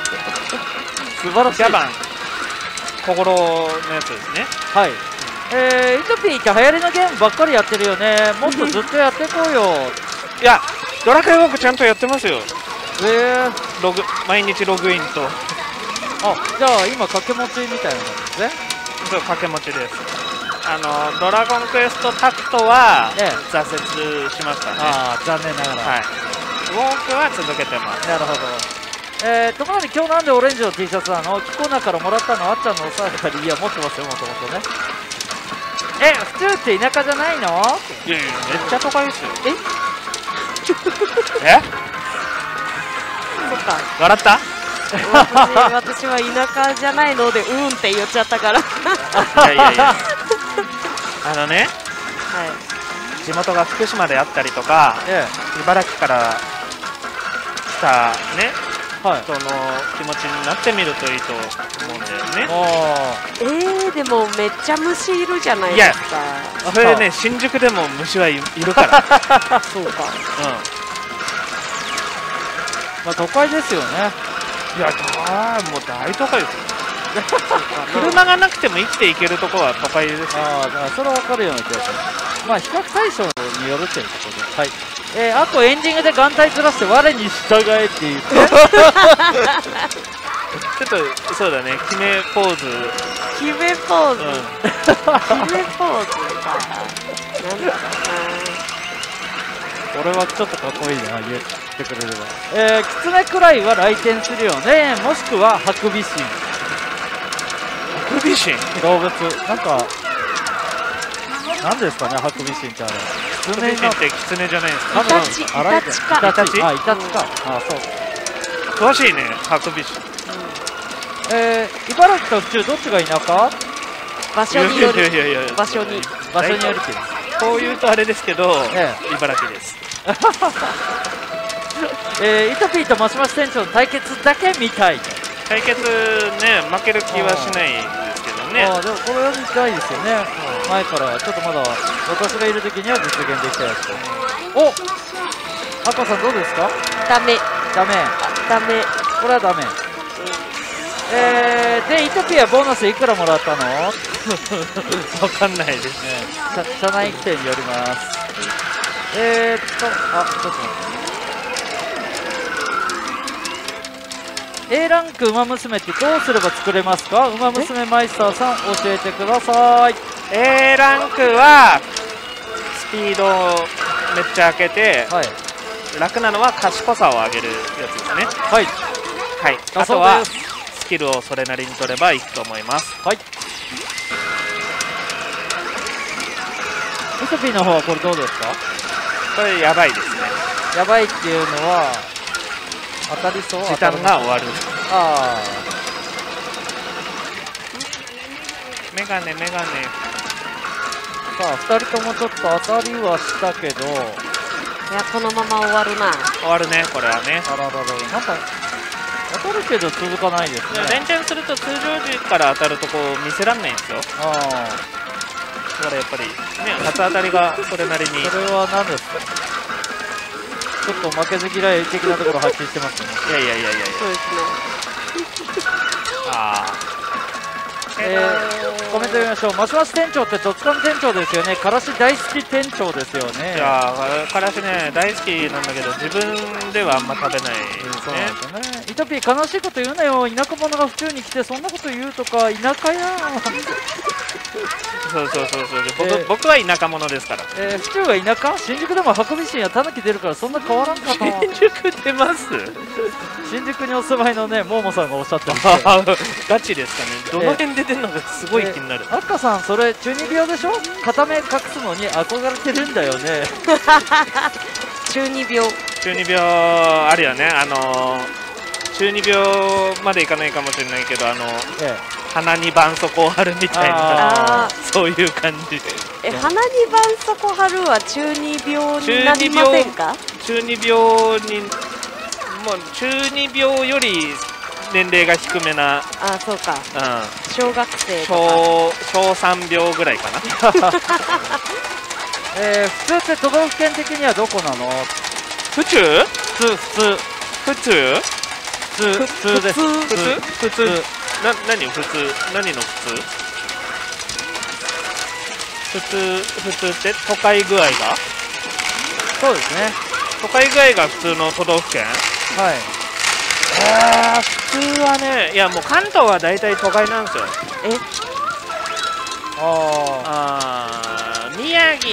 素晴らしい。ギャバン心のやつですね。はい、イトピーって流行りのゲームばっかりやってるよね。もっとずっとやってこうよいやドラクエウォークちゃんとやってますよ。毎日ログインとあ、じゃあ今掛け持ちみたいなのですね。そう掛け持ちです。ドラゴンクエストタクトは挫折しましたね。ああ残念ながら、はい、ウォークは続けてます。なるほど。ところで今日なんでオレンジの T シャツなの。キコーナーからもらったの。あっちゃんのおさがり。いや持ってますよもともとね。え普通って田舎じゃないの。いやいやめっちゃ都会ですよ。ええそっか笑った。私は田舎じゃないのでうんって言っちゃったからいやいやいやね、はい、地元が福島であったりとか、茨城から来た、ね、はい、人の気持ちになってみるといいと思うんだよね。でもめっちゃ虫いるじゃないですか。それね新宿でも虫はいるからそうか、うん、まあ都会ですよね。いやもう大都会ですよ車がなくても生きていけるとこは都会ですよ。だからそれは分かるような気がします。まあ比較対象によるということで、はい、あとエンディングで眼帯ずらして我に従えって言ってちょっとそうだね決めポーズ決めポーズ、決めポーズかなんだろうな。俺はちょっとかっこいいな言ってくれれば。キツネくらいは来店するよね。もしくはハクビシン。ハクビシン動物なんか何ですかね。ハクビシンってあれキツネってキツネじゃないですか。イタチか。イタチか。あそう詳しいねハクビシン。茨城と府中どっちが田舎。場所による。場所による。こういうとあれですけど茨城です。イトピーとマシマシ店長の対決だけみたい。対決ね負ける気はしないんですけどね。でもこれは見たいですよね。前からちょっとまだ私がいる時には実現できたやつ。お赤さんどうですか。ダメダメダメこれはダメ。でイトピアボーナスいくらもらったのわかんないですね。社内規定によります。あちょっと待って、A ランクウマ娘ってどうすれば作れますか。ウマ娘マイスターさん教えてください。A ランクはスピードをめっちゃ上げて、はい、楽なのは賢さを上げるやつですね。はい、はい、あとはスキルをそれなりに取ればいくと思います。はい、ミトピーの方はこれどうですか。これやばいですね。やばいっていうのは当たりそう。時間が終わる。ああメガネメガネ。さあ2人ともちょっと当たりはしたけど、いやこのまま終わるな。終わるねこれはね。あらららなんか当たるけど続かないですね。連チャンすると通常時から当たるとこ見せらんないんですよ。だからやっぱりね初当たりがそれなりにそれは何ですか。ちょっと負けず嫌い的なところ発揮してますね。いやいやいやいや。そうですね。ああ。コメント見ましょう。マシマシ店長ってどっちかの店長ですよね。からし大好き店長ですよね。いやからしね大好きなんだけど自分ではあんま食べないそうなんですね。イトピー悲しいこと言うなよ。田舎者が府中に来てそんなこと言うとか田舎やん。そう僕は田舎者ですから。府中は田舎？新宿でもハクビシンやタヌキ出るからそんな変わらんかと。新宿出ます？新宿にお住まいのねモーモさんがおっしゃってましたガチですかね。どの辺で出るのかすごい気になる。アッカさんそれ中二病でしょ。片目隠すのに憧れてるんだよね中二病中二病あるよね。中二病までいかないかもしれないけど鼻に絆創膏を貼るみたいなそういう感じで。鼻に絆創膏貼るは中二病になりませんか？中二病にもう中二病より年齢が低めな。あ、そうか。うん、小学生とか小3病ぐらいかな。普通って都道府県的にはどこなの？府中？普通？普通です。普通？何普通？何の普通？普通って都会具合が？そうですね。都会具合が普通の都道府県？はい。普通はね、いやもう関東は大体都会なんですよ。え？ああ、宮城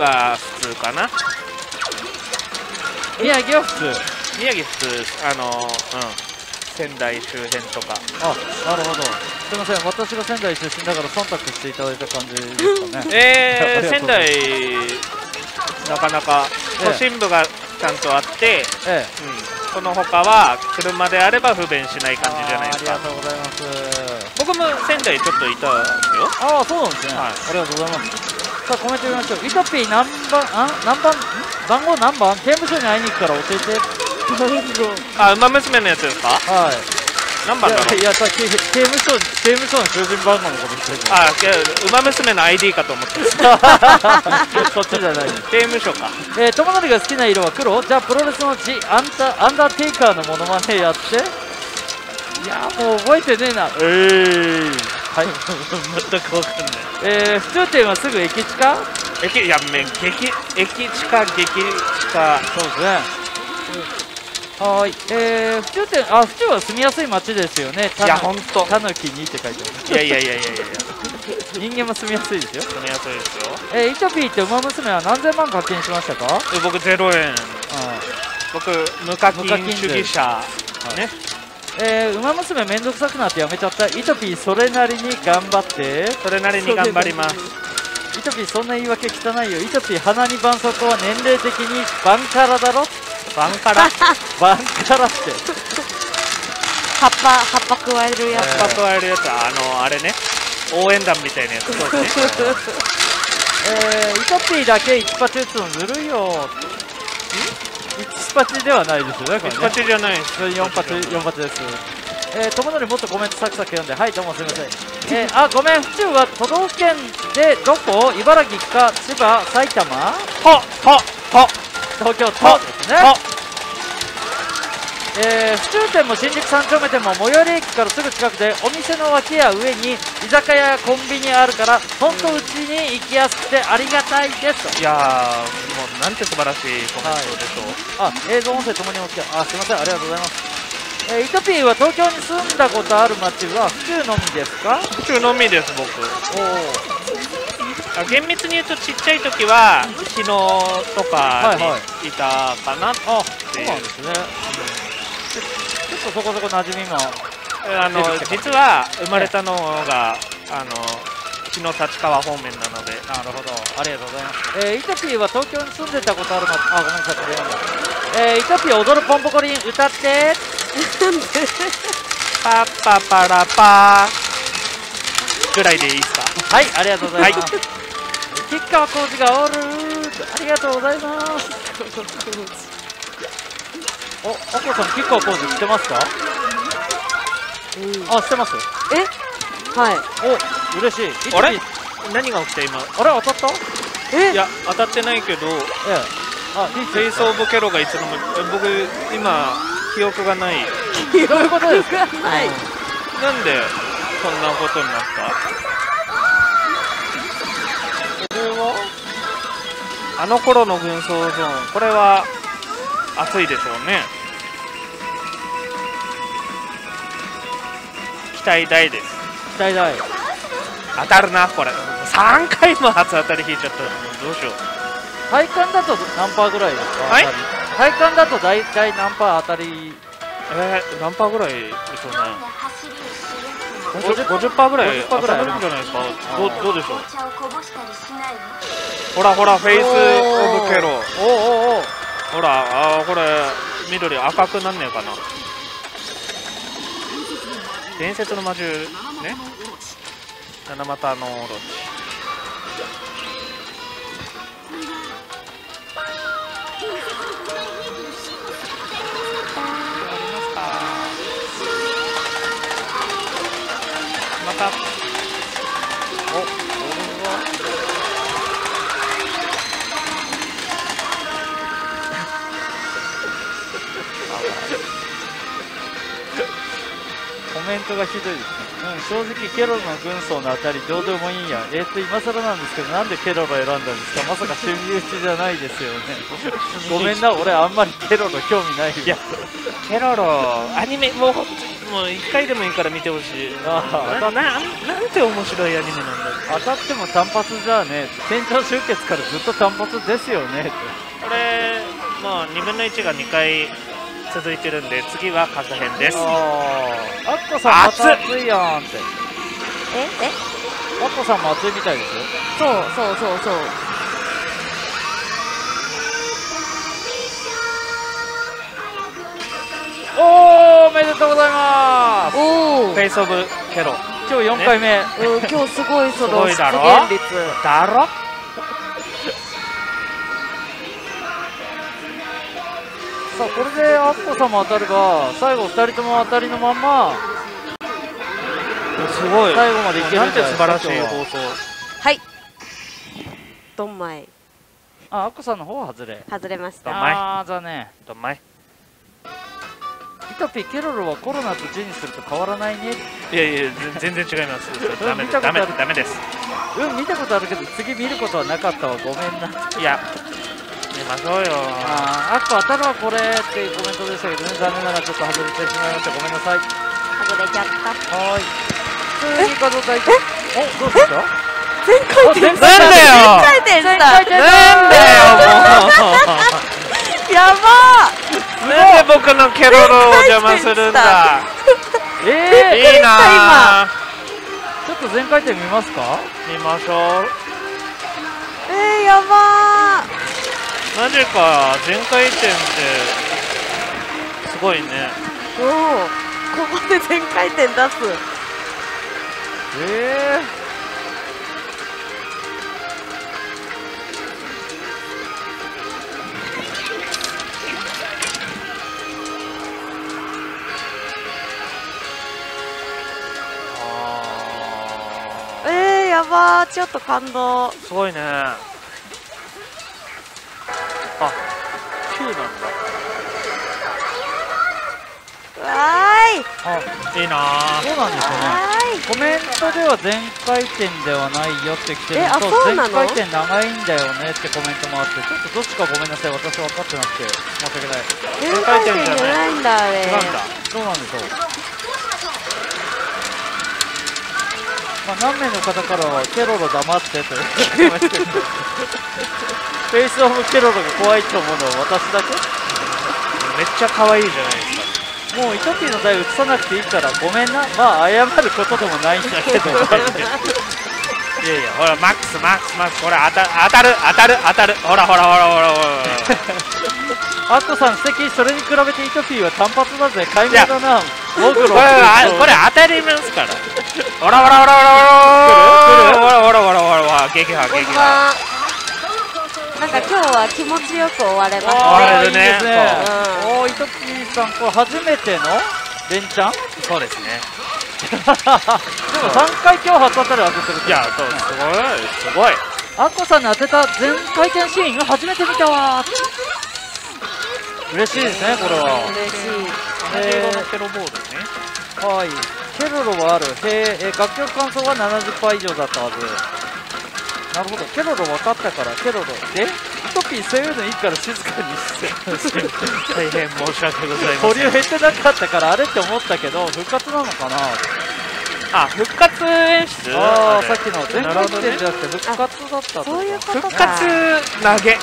は普通かな。宮城は普通、宮城普通、仙台周辺とか。あ、なるほど。すみません、私が仙台出身だから忖度していただいた感じですかね。仙台なかなか都心部がちゃんとあって、その他は車であれば不便しない感じじゃないですか。ありがとうございます。僕も仙台ちょっといたんですよ。ああ、そうなんですね。はい、ありがとうございます。さあ、コメント見ましょう。イタピー番号何番？刑務所に会いに行くから教えて。あ、ウマ娘のやつですか？はい。何番だろう？いや、さっき刑務所の囚人番号のこと言ってる。あ、いや、ウマ娘の ID かと思ってる。そっちじゃない。刑務所か。友達が好きな色は黒？じゃあ、プロレスのアンダーテイカーのモノマネやって。いや、もう覚えてねえな。はい、全く分かんない。府中店はすぐ駅近？駅、いや、駅近。そうですね。はい、府中店、あ、府中は住みやすい街ですよね。いや、本当。たぬきにって書いてある。いや。人間も住みやすいですよ。住みやすいですよ。イタピーってウマ娘は何千万課金しましたか？僕0円。僕無課金主義者。ね。ウマ娘めんどくさくなってやめちゃった。イトピーそれなりに頑張って。それなりに頑張ります。イトピーそんな言い訳汚いよ。イトピー鼻に絆創膏は年齢的にバンカラだろ。バンカラバンカラって葉っぱ加えるやつ。葉っぱ加えるやつ、あれね、応援団みたいなやつ。イトピーだけ一発打つのずるいよ。一発ではないですよね。一発じゃない。4発です。友のりもっとコメントサクサク読んで。はい、どうもすみません。あ、ごめん。府中は都道府県でどこ？茨城か千葉、埼玉？東京都ですね。府中店も新宿三丁目店も最寄り駅からすぐ近くで、お店の脇や上に居酒屋やコンビニあるから、本当うちに行きやすくてありがたいです。いやー、もうなんて素晴らしいコメントでしょう。映像音声ともにお付き合い。あ、すいません、ありがとうございます。イトピーは東京に住んだことある街は府中のみですか？府中のみです、僕。厳密に言うとちっちゃい時は日野とかにいたかなっていう。そうなんですね。ちょっとそこそこ馴染みも。実は生まれたのが日野立川方面なので。なるほど、ありがとうございます。イトピーは東京に住んでたことあるの？あ、ごめんなさい、これなんだ。イトピー踊るポンポコリン歌ってパッパパラパーぐらいでいいですか？はい、ありがとうございます。吉川浩司がおる、ありがとうございます。お、あこさん、吉川浩司知ってますか？あ、知ってます。え、はい。お、嬉しい。あれ？何が起きた今？あれ、当たった？いや、当たってないけど。あ、清掃ボケロがいつのも、僕今記憶がない。どういうことですか？はい。なんでそんなことになった？これはあの頃の軍曹ゾーン。これは。暑いでしょうね。期待大です。期待大。当たるな、これ。3回も初当たり引いちゃった。どうしよう。体感だと何パーぐらいですか？はい。体感だと大体何パー当たり。何パーぐらいでしょうね。50パーぐらい当たるんじゃないですか？どうでしょう。ほらほら、フェイスオブケロ。おお。ほら、これ緑赤くなんねえかな。伝説の魔獣ね、七股のオロチ。またコメントがひどいですね、うん、正直ケロロの軍曹のあたりどうでもいいや、今更なんですけどなんでケロロ選んだんですか、まさか趣味打ちじゃないですよねごめんな、俺あんまりケロロ興味ないよ。いやケロロアニメもう本当にもう1回でもいいから見てほしい。なんて面白いアニメなんだ。当たっても単発じゃね、戦場集結からずっと単発ですよね。これもう2分の1が2回続いてるんで、次はカズ編です。あっこさん熱いやんって。あっこさんも熱いみたいですよ。そう。おめでとうございます。フェイスオブケロ。今日4回目。今日すごいその出現率。だろ？さあこれでアッコ様当たるが、最後2人とも当たりのまま、すごい最後までいけるなんて素晴らしい放送。はいドンマイ。あ、アッコさんの方は外れました。ああ残念。ドンマイ。イタピー、ケロロはコロナと字にすると変わらないね。いや全然違います。ダメです。うん、見たことあるけど次見ることはなかったわ、ごめんな。いやまあそうよ。あっこ当たるはこれっていうコメントでしたけどね、残念ながらちょっと外れてしまいました、ごめんなさい。外れちゃった。はい、普通に画像大体どうした？全回転したなんだよ、やば。なんで僕のケロロを邪魔するんだ。いいな。ちょっと全回転見ますか？見ましょう。やばー、なぜか全回転ってすごいね。おお、ここで全回転出す。やばー、ちょっと感動。すごいね。あ、9なんだ。いいな。そうなんですよね。コメントでは全回転ではないよって来てると、全回転長いんだよねってコメントもあって、ちょっとどっちかごめんなさい、私分かってなくて申し訳ない。全回転じゃないんだ。そうなんでしょう。まあ何名の方からはケロロ黙ってと言ってましたけどフェイスオブケロロが怖いと思うのは私だけ。めっちゃ可愛いじゃないですか。もうイタピーの台映さなくていいからごめんな。まあ謝ることでもないんだけどいやほらマックス、ほら当たる、ほらアッコさん素敵。それに比べてイタピーは単発だぜ、解明だな。これ当たりますからほら撃破。なんか今日は気持ちよく終われました。終われるね。おー、イトピーさん、これ初めての連チャン？そうですね。でも3回今日初当たり当ててる。いや、そうすごい。アッコさんに当てた全回転シーン初めて見たわ。嬉しいですね、これは。嬉しい。同じ色のケロボールね。はい。ケロロはある。楽曲感想は70%以上だったはず。なるほど、ケロロ分かったからケロロで、イトピーそういうのいいから静かにして大変申し訳ございません。保留減ってなかったからあれって思ったけど、復活なのかなあ、復活演出。ああ、さっきの全回転じゃなくて復活だった。そういうことか。復活投げ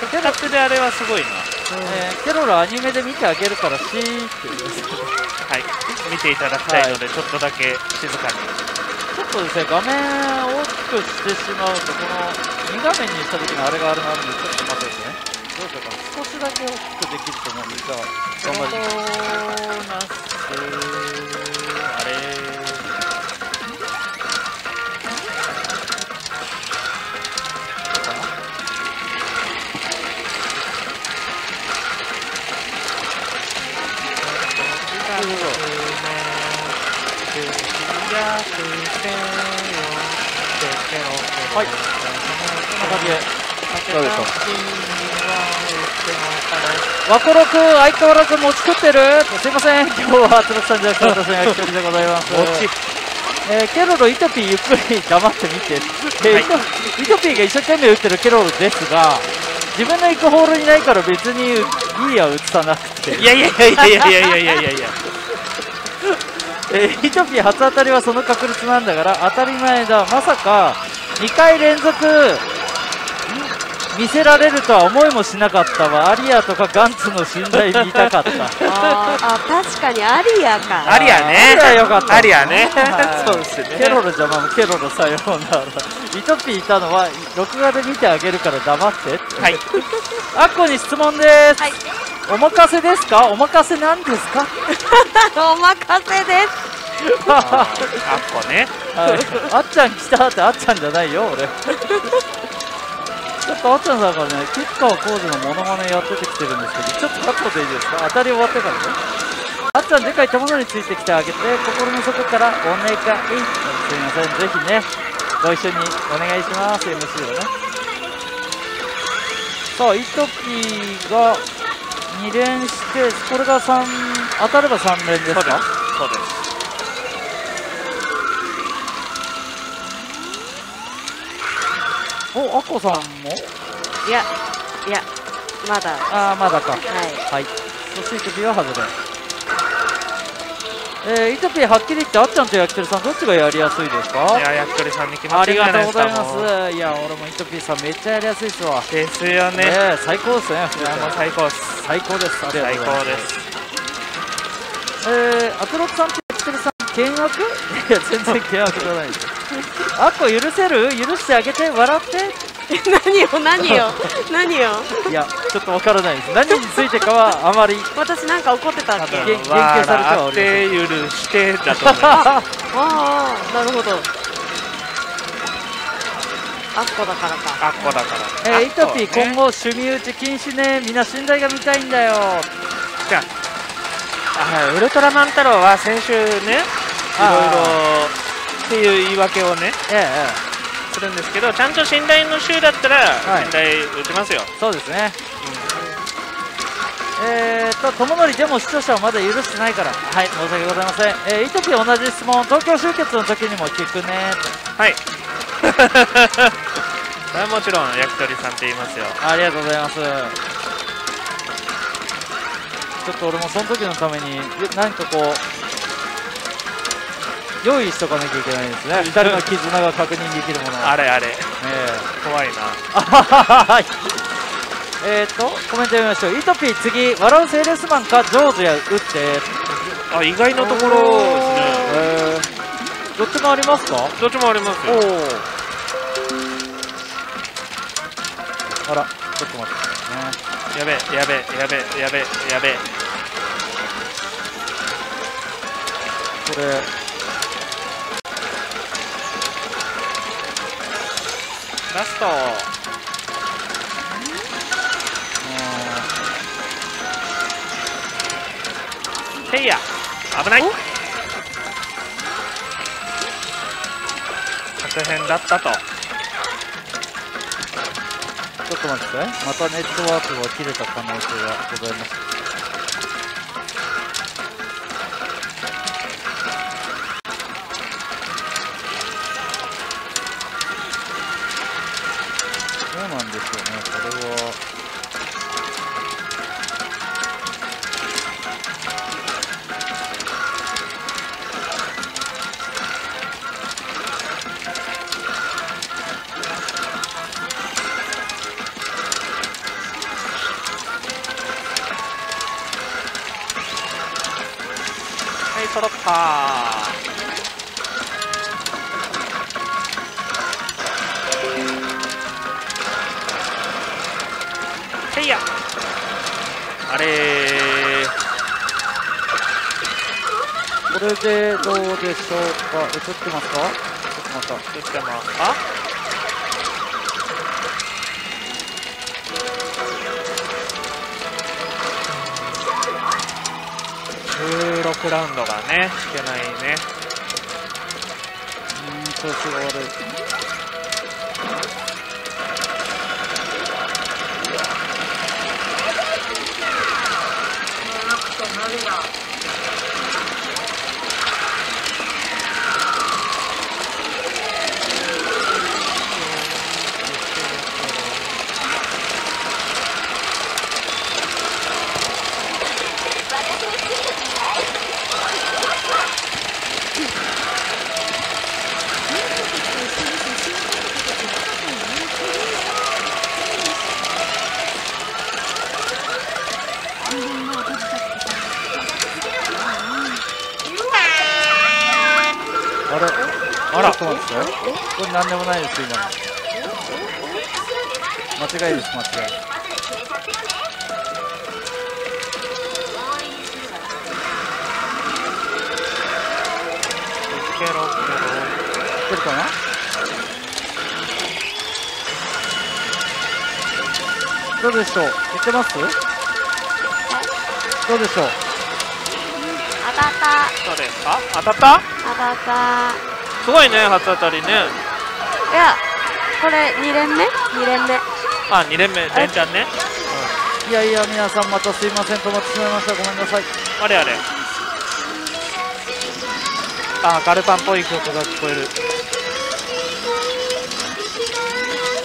復活であれはすごいな。ケロロアニメで見てあげるからシーってはい、見ていただきたいので、ちょっとだけ静かに。ちょっとですね、画面を大きくしてしまうと、この2画面にしたときのあれがあるので、ちょっと待ってですね。どうしようかな、少しだけ大きくできると思うんで、じゃあ頑張ります。はい。どうでしょう。ワコロ君、相変わらず持ち食ってる。すいません、今日はつばきさんじゃなくて私が一人でございます。ケロロ、イトピーゆっくり黙って見て。イトピーが一生懸命打ってるケロロですが、自分の行くホールにないから別にいいや打たなくて。いやいやいやいやいやいやいやいや。イトピー初当たりはその確率なんだから当たり前だ。まさか2回連続見せられるとは思いもしなかったわ。アリアとかガンツの信頼見たかった。あ、確かにアリアか。アリアね。アリアよかった。アリアね。そうですね。ケロロ邪魔もケロロさようなら。イトピーいたのは録画で見てあげるから黙って。はい。あっこに質問です。はい。お任せですか？お任せなんですか？お任せです。あっこね。あっちゃん来たってあっちゃんじゃないよ俺。ちょっとあっちゃんさんからね、吉川晃司のモノマネやっててきてるんですけど、ちょっとカットでいいですか？当たり終わってからね。あっちゃん、でかいものについてきてあげて、心の底からお願い。すみません、ぜひね、ご一緒にお願いします、MC をね。さあ、いときが2連して、これが3、当たれば3連ですか？そうです。お、アコさんもいやまだ、まだか。はい、はい、そしてイトピーは外れ。イトピーはっきり言って、あっちゃんとヤキトリさんどっちがやりやすいですか？いや、ヤキトリさんに決まってるじゃないですか。ありがとうございます。いや、俺もイトピーさんめっちゃやりやすいっすわ。ですよね。最高ですね。もう最高です。最高です。ありがとうございます。アクロックさんとヤキトリさん険悪？いや、全然険悪じゃないです。あっこ許せる？許してあげて、笑って。何よ。いや、ちょっとわからないです。何についてかはあまり。私なんか怒ってたっけ？言及されてはおりません。許してだと思います。ああ、なるほど。あっこだからか。あっこだから。イトピー今後趣味打ち禁止ね。みんな信頼が見たいんだよ。じゃあ、ウルトラマン太郎は先週ね、いろいろ。っていう言い訳をね、するんですけど、ちゃんと信頼の週だったら、信頼打ちますよ。そうですね。友則でも視聴者はまだ許してないから、はい、申し訳ございません。いとき同じ質問、東京集結の時にも聞くね。はい。それはもちろん、やきとりさんって言いますよ。ありがとうございます。ちょっと俺もその時のために、なんかこう。用意しとかなきゃいけないですね。二人の絆が確認できるもの。あれ。怖いな。コメント読みましょう。イトピー次、笑うセールスマンか上手や打って。あ、意外なところですね。どっちもありますか？どっちもありますよ。あら、ちょっと待って。やべ。これ。ラスト。せいや、危ない。確変だったと。ちょっと待って、またネットワークが切れた可能性がございます。映ってますか？映ってますか？16ラウンドがね、引けないね。調子が悪い。これなんでもないです、今の間違いです、間違い。来るかな。どうでしょう、いってます。どうでしょう、当たった。そうですか、当たった、当たった。すごいね、初当たりね。いや、これ2連目。あ、2連目、連チャンね。いやいや、皆さんまたすいません、止まってしまいました、ごめんなさい。あれあれ、あ、ガルパンっぽい曲が聞こえる。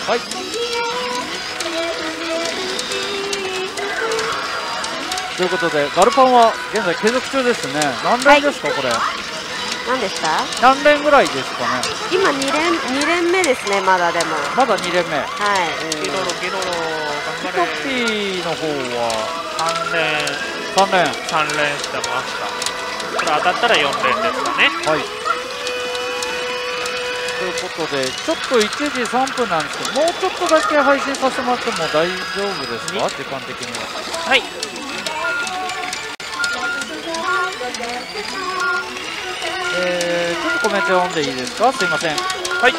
はい、ということでガルパンは現在継続中ですね。何連ですか、はい、これ何ですか？何連ぐらいですかね。今2連目ですね、まだでも。まだ2連目。はい。ギロロギロロ頑張れ。ピコピーの方は3連してました。これ当たったら4連ですかね。はい。ということでちょっと1時3分なんですけど、もうちょっとだけ配信させてもらっても大丈夫ですか、時間的には。はい。ちょっとコメント読んでいいですか、すいません。はい。シ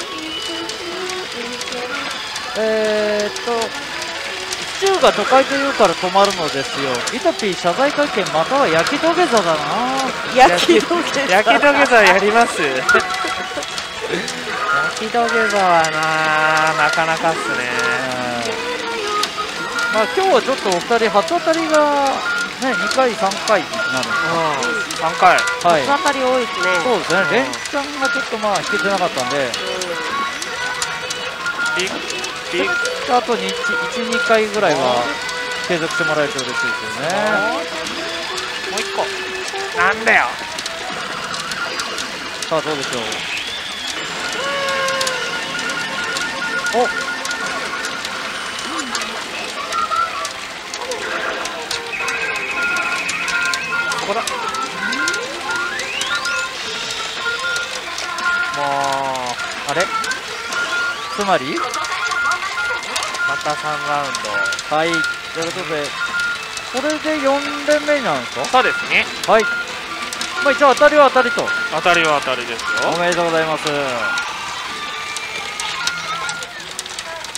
チューが都会というから止まるのですよ。イトピー謝罪会見、または焼き土下座だな。焼き土下座やります。焼き土下座はなかなかっすね。まあ今日はちょっとお二人初当たりがね、2回、3回になるんですか。3回、はい、当たり多いですね。そうですね、連チャンがちょっとまあ引けてなかったんで、あと1、2回ぐらいは継続してもらえると嬉しいですよね。もう1個、なんだよ。さあ、どうでしょう。おっ、ここだ。あれ、つまりまた3ラウンド。はい、ということでこれで4連目になるんですか。そうですね。はい。まあ一応当たりは当たりと。当たりは当たりですよ。おめでとうございます。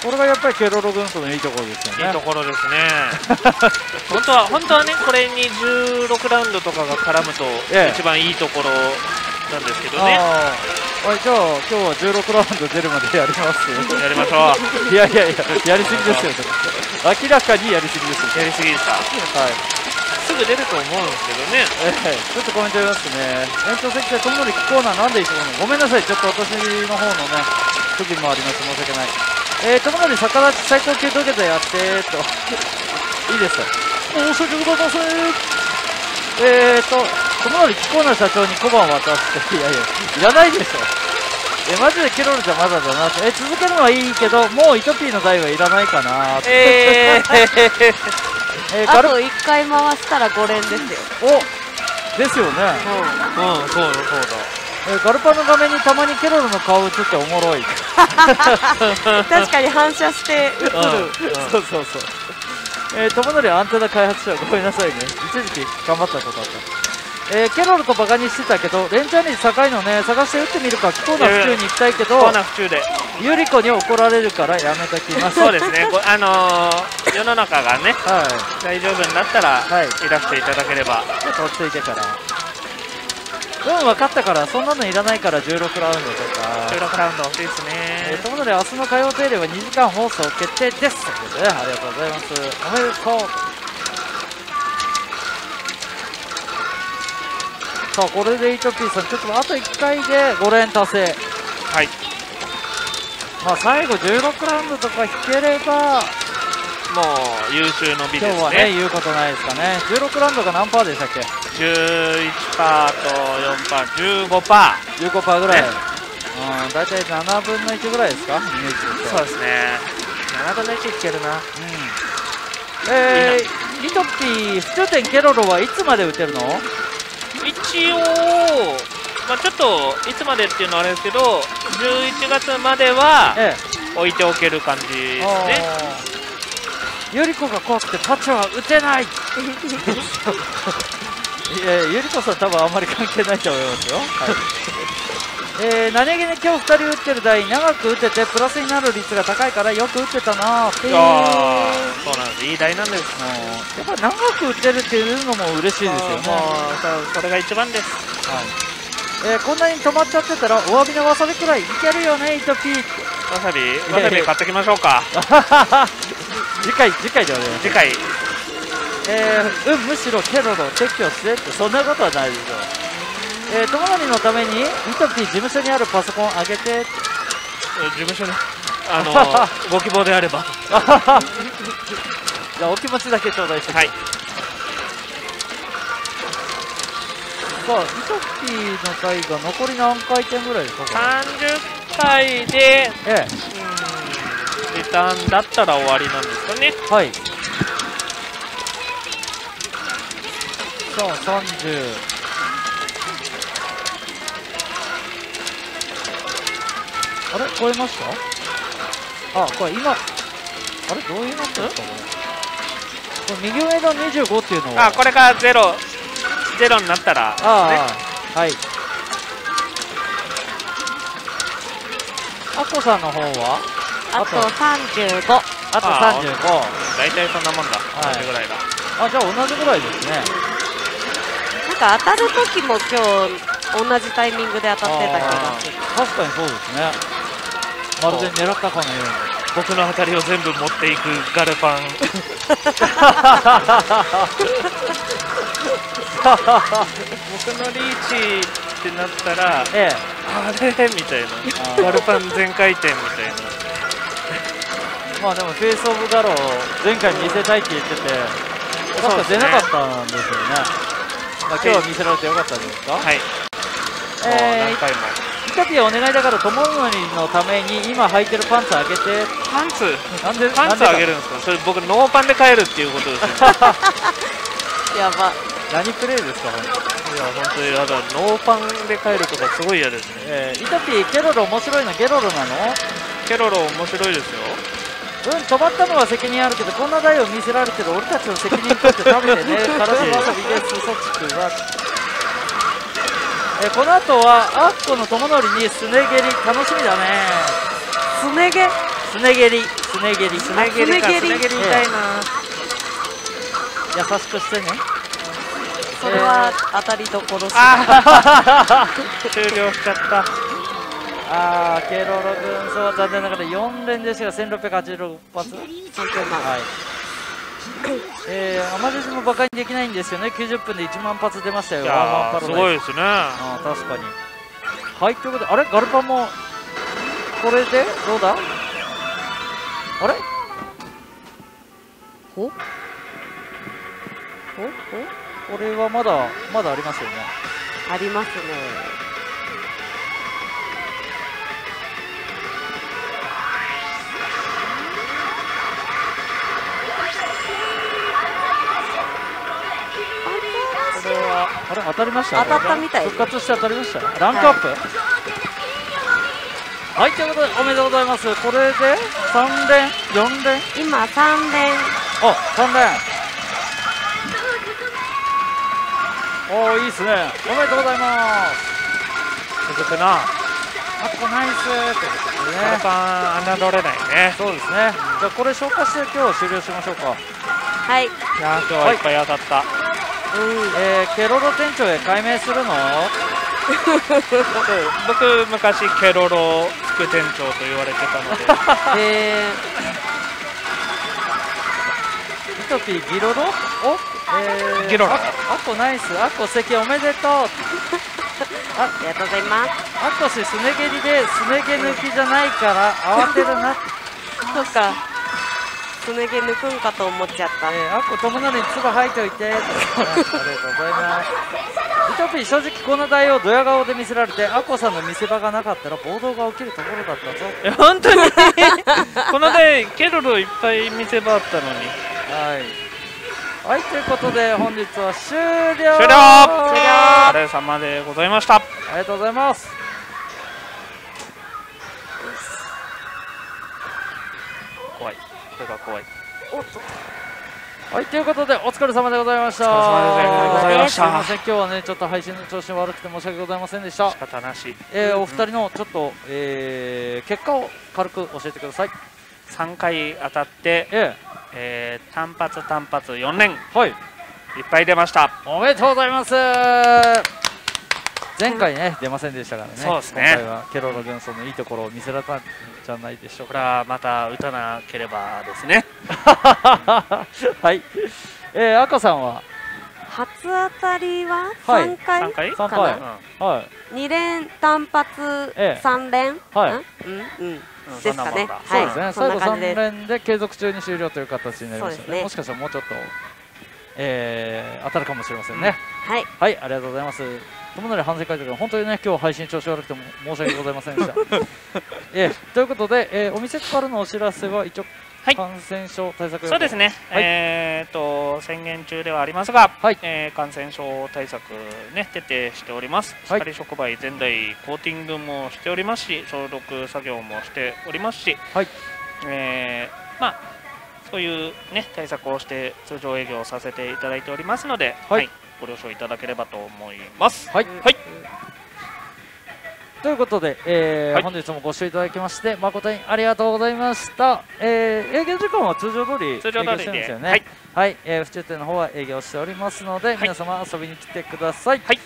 これがやっぱりケロロ軍曹のいいところですよね。いいところですね。本当はね、これに16ラウンドとかが絡むと一番いいところなんですけどね。はい、じゃあ今日は16ラウンド出るまでやりますよ。やりましょう。いやいやいや、やりすぎですよ。明らかにやりすぎですよ。やりすぎでした。はい。すぐ出ると思うんですけどね。ちょっとコメント言いますね。延長席でともに聞くコーナーなんでいくの。ごめんなさい、ちょっと私の方のね、不備もあります。申し訳ない。ともなり逆立ち最高級土下座やってと。いいです。申し訳ございません。ともなり貴重な社長に小判渡して。いやいや、いらないでしょ。マジでケロルじゃまだだなと。続けるのはいいけど、もうイトピーの台はいらないかなと。あと1回回したら5連ですよ。お、ですよね。うん、そうだ、そうだ。ガルパの画面にたまにケロルの顔映っておもろい。確かに反射して映る。そうそうそう。友則アンテナ開発者、ごめんなさいね、一時期頑張ったことあった。ケロルとバカにしてたけどレンチャン率高いのね、探して打ってみるか。貴重な府中に行きたいけど、ユリコに怒られるからやめときます。そうですね、世の中がね、はい、大丈夫になったら、はい、いらしていただければ。落ち着いてからうん、分かったから、そんなのいらないから16ラウンドとか。16ラウンド欲しいですね。ということで、明日の火曜定例は2時間放送決定です。ということで、ありがとうございます。おめでとう。さあ、これでイトピーさん、ちょっとあと1回で5連達成。はい。まあ、最後16ラウンドとか引ければ、もう優秀の美ですね。今日はね、言うことないですかね。16ラウンドが何パーでしたっけ？ 11パーと4パー、15パー。15パーぐらい。ね、うん、大体7分の1ぐらいですか？そうですね。7分の1いけるな。うん。リトピー、不頂点ケロロはいつまで打てるの？一応、まあちょっといつまでっていうのはあれですけど、11月までは置いておける感じですね。ゆり子が怖くてパチは打てない。いや、ゆり子さん多分あんまり関係ないと思いますよ。はい、何気に今日2人打ってる台、長く打ててプラスになる率が高いからよく打ってたなっていう。ああ、そうなんです。いい台なんです。やっぱ長く打てるっていうのも嬉しいですよね。それが一番です。はい、こんなに止まっちゃってたらお詫びのわさびくらいいけるよね、イトピー。わさびわさび買ってきましょうか。次回ではね、次回、むしろケロロ撤去してって、そんなことはないでしょ。ともなりのためにイトピー事務所にあるパソコンあげて。事務所にご希望であれば。じゃあお気持ちだけ頂戴して。はい。さあ、イトピーの回が残り何回転ぐらいですか？30回で、時短だったら終わりなんですかね。はい。さあ、30。あれ、超えました？あ、これ今あれどういうなってるんですか？これ右上の25っていうのは、あ、これが0になったら、ね、はい。あこさんの方はあと35。あと35。大体そんなもんだ。同じぐらいだ。あ、じゃあ同じぐらいですね。なんか当たる時も今日同じタイミングで当たってた気がする。確かにそうですね。まるで狙ったかのように。僕の当たりを全部持っていくガルパン。僕のリーチってなったら、あれみたいな。ガルパン全回転みたいな。まあでもフェイスオブガロを前回見せたいって言ってて、確か出なかったんですよね。まあ今日は見せられてよかったですか？はい。何回も。イトピーお願いだから友のりのために今履いてるパンツあげて。パンツ？なんでパンツあげるんですか？それ僕ノーパンで帰るっていうことですよね。やば。何プレイですか？いや本当にやだ。ノーパンで帰ることはすごい嫌ですね。イトピーケロロ面白いのゲロロなの？ケロロ面白いですよ。うん、止まったのは責任あるけど、こんな台を見せられてる俺たちの責任取って食べてね。カラスの遊びでスソチクは、この後はアッコの友のりにすね蹴り楽しみだね。すね毛すね蹴りすね蹴りすね蹴りかすね蹴りみたいな。優しくしてね。それは当たりと殺す。終了しちゃった。あー、ケロロ軍曹は残念ながら4連でしたが1686発。あまりにも馬鹿にできないんですよね。90分で1万発出ましたよ。すごいですね。あ、確かに。はい、ということで、あれガルパンもこれでどうだ。あれおおお、これはまだありますよね。ありますね。あれ当たりました。当たったみたい。復活して当たりました。ランクアップ。はい、ということでおめでとうございます。これで3連4連今3連あ3連おお、いいですね。おめでとうございます。続くなあとこナイスってことですね。これは侮れないね。そうですね。じゃあこれ消化して今日終了しましょうか。はい。いや今日はいっぱい当たった。ケロロ店長へ改名するの？僕昔ケロロ副店長と言われてたので。リトピーギロロギロロアッコナイス、アッコ席おめでとう。ありがとうございます。アッコ氏すね蹴りで、すね毛抜きじゃないから慌てるな。そうか、すね毛抜くんかと思っちゃった。アッコ友達に唾吐いておいて。ありがとうございます。リトピー、正直この台をドヤ顔で見せられて、アコさんの見せ場がなかったら暴動が起きるところだったぞ。いや本当にこの台ケロロいっぱい見せ場あったのに。はい、ということで本日は終了。お疲れ様でございました。ありがとうございます。怖い、これが怖い。おっと、はい、ということでお疲れ様でございました。すみません、今日はねちょっと配信の調子悪くて申し訳ございませんでした。仕方なし。お二人のちょっと、結果を軽く教えてください。3回当たって、単発単発4連、はい、いっぱい出ました。おめでとうございます。前回ね出ませんでしたからね。そうですね。今回はケロロ軍曹のいいところを見せられたんじゃないでしょうか。これはまた打たなければですね。はい。赤さんは初当たりは3回かな。2連単発3連ですかね。そうですね。最後3連で継続中に終了という形になりましたね。もしかしたらもうちょっと当たるかもしれませんね。はい。はい、ありがとうございます。ともなり反省会というか、本当にね、今日配信調子悪くても申し訳ございませんでした。ということで、お店からのお知らせは一応、はい、感染症対策、そうですね、はい、宣言中ではありますが、はい、感染症対策、ね、徹底しております、はい、しっかり触媒、全体、コーティングもしておりますし、消毒作業もしておりますし、はい、まあ、そういう、ね、対策をして、通常営業させていただいておりますので。はい、はい、ご了承いただければと思います。はい、はい、ということで、はい、本日もご視聴いただきまして誠にありがとうございました。営業時間は通常通り営業してるんですよね。はい、はい、府中店の方は営業しておりますので、はい、皆様遊びに来てください。はい、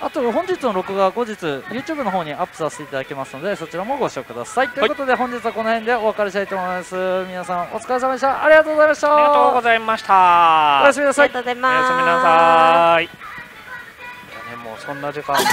あと本日の録画は後日 YouTube の方にアップさせていただきますので、そちらもご視聴ください。はい、ということで本日はこの辺でお別れしたいと思います。皆さんお疲れ様でした。ありがとうございました。ありがとうございました。おやすみなさい。おやすみなさい。いやね、もうそんな時間ね。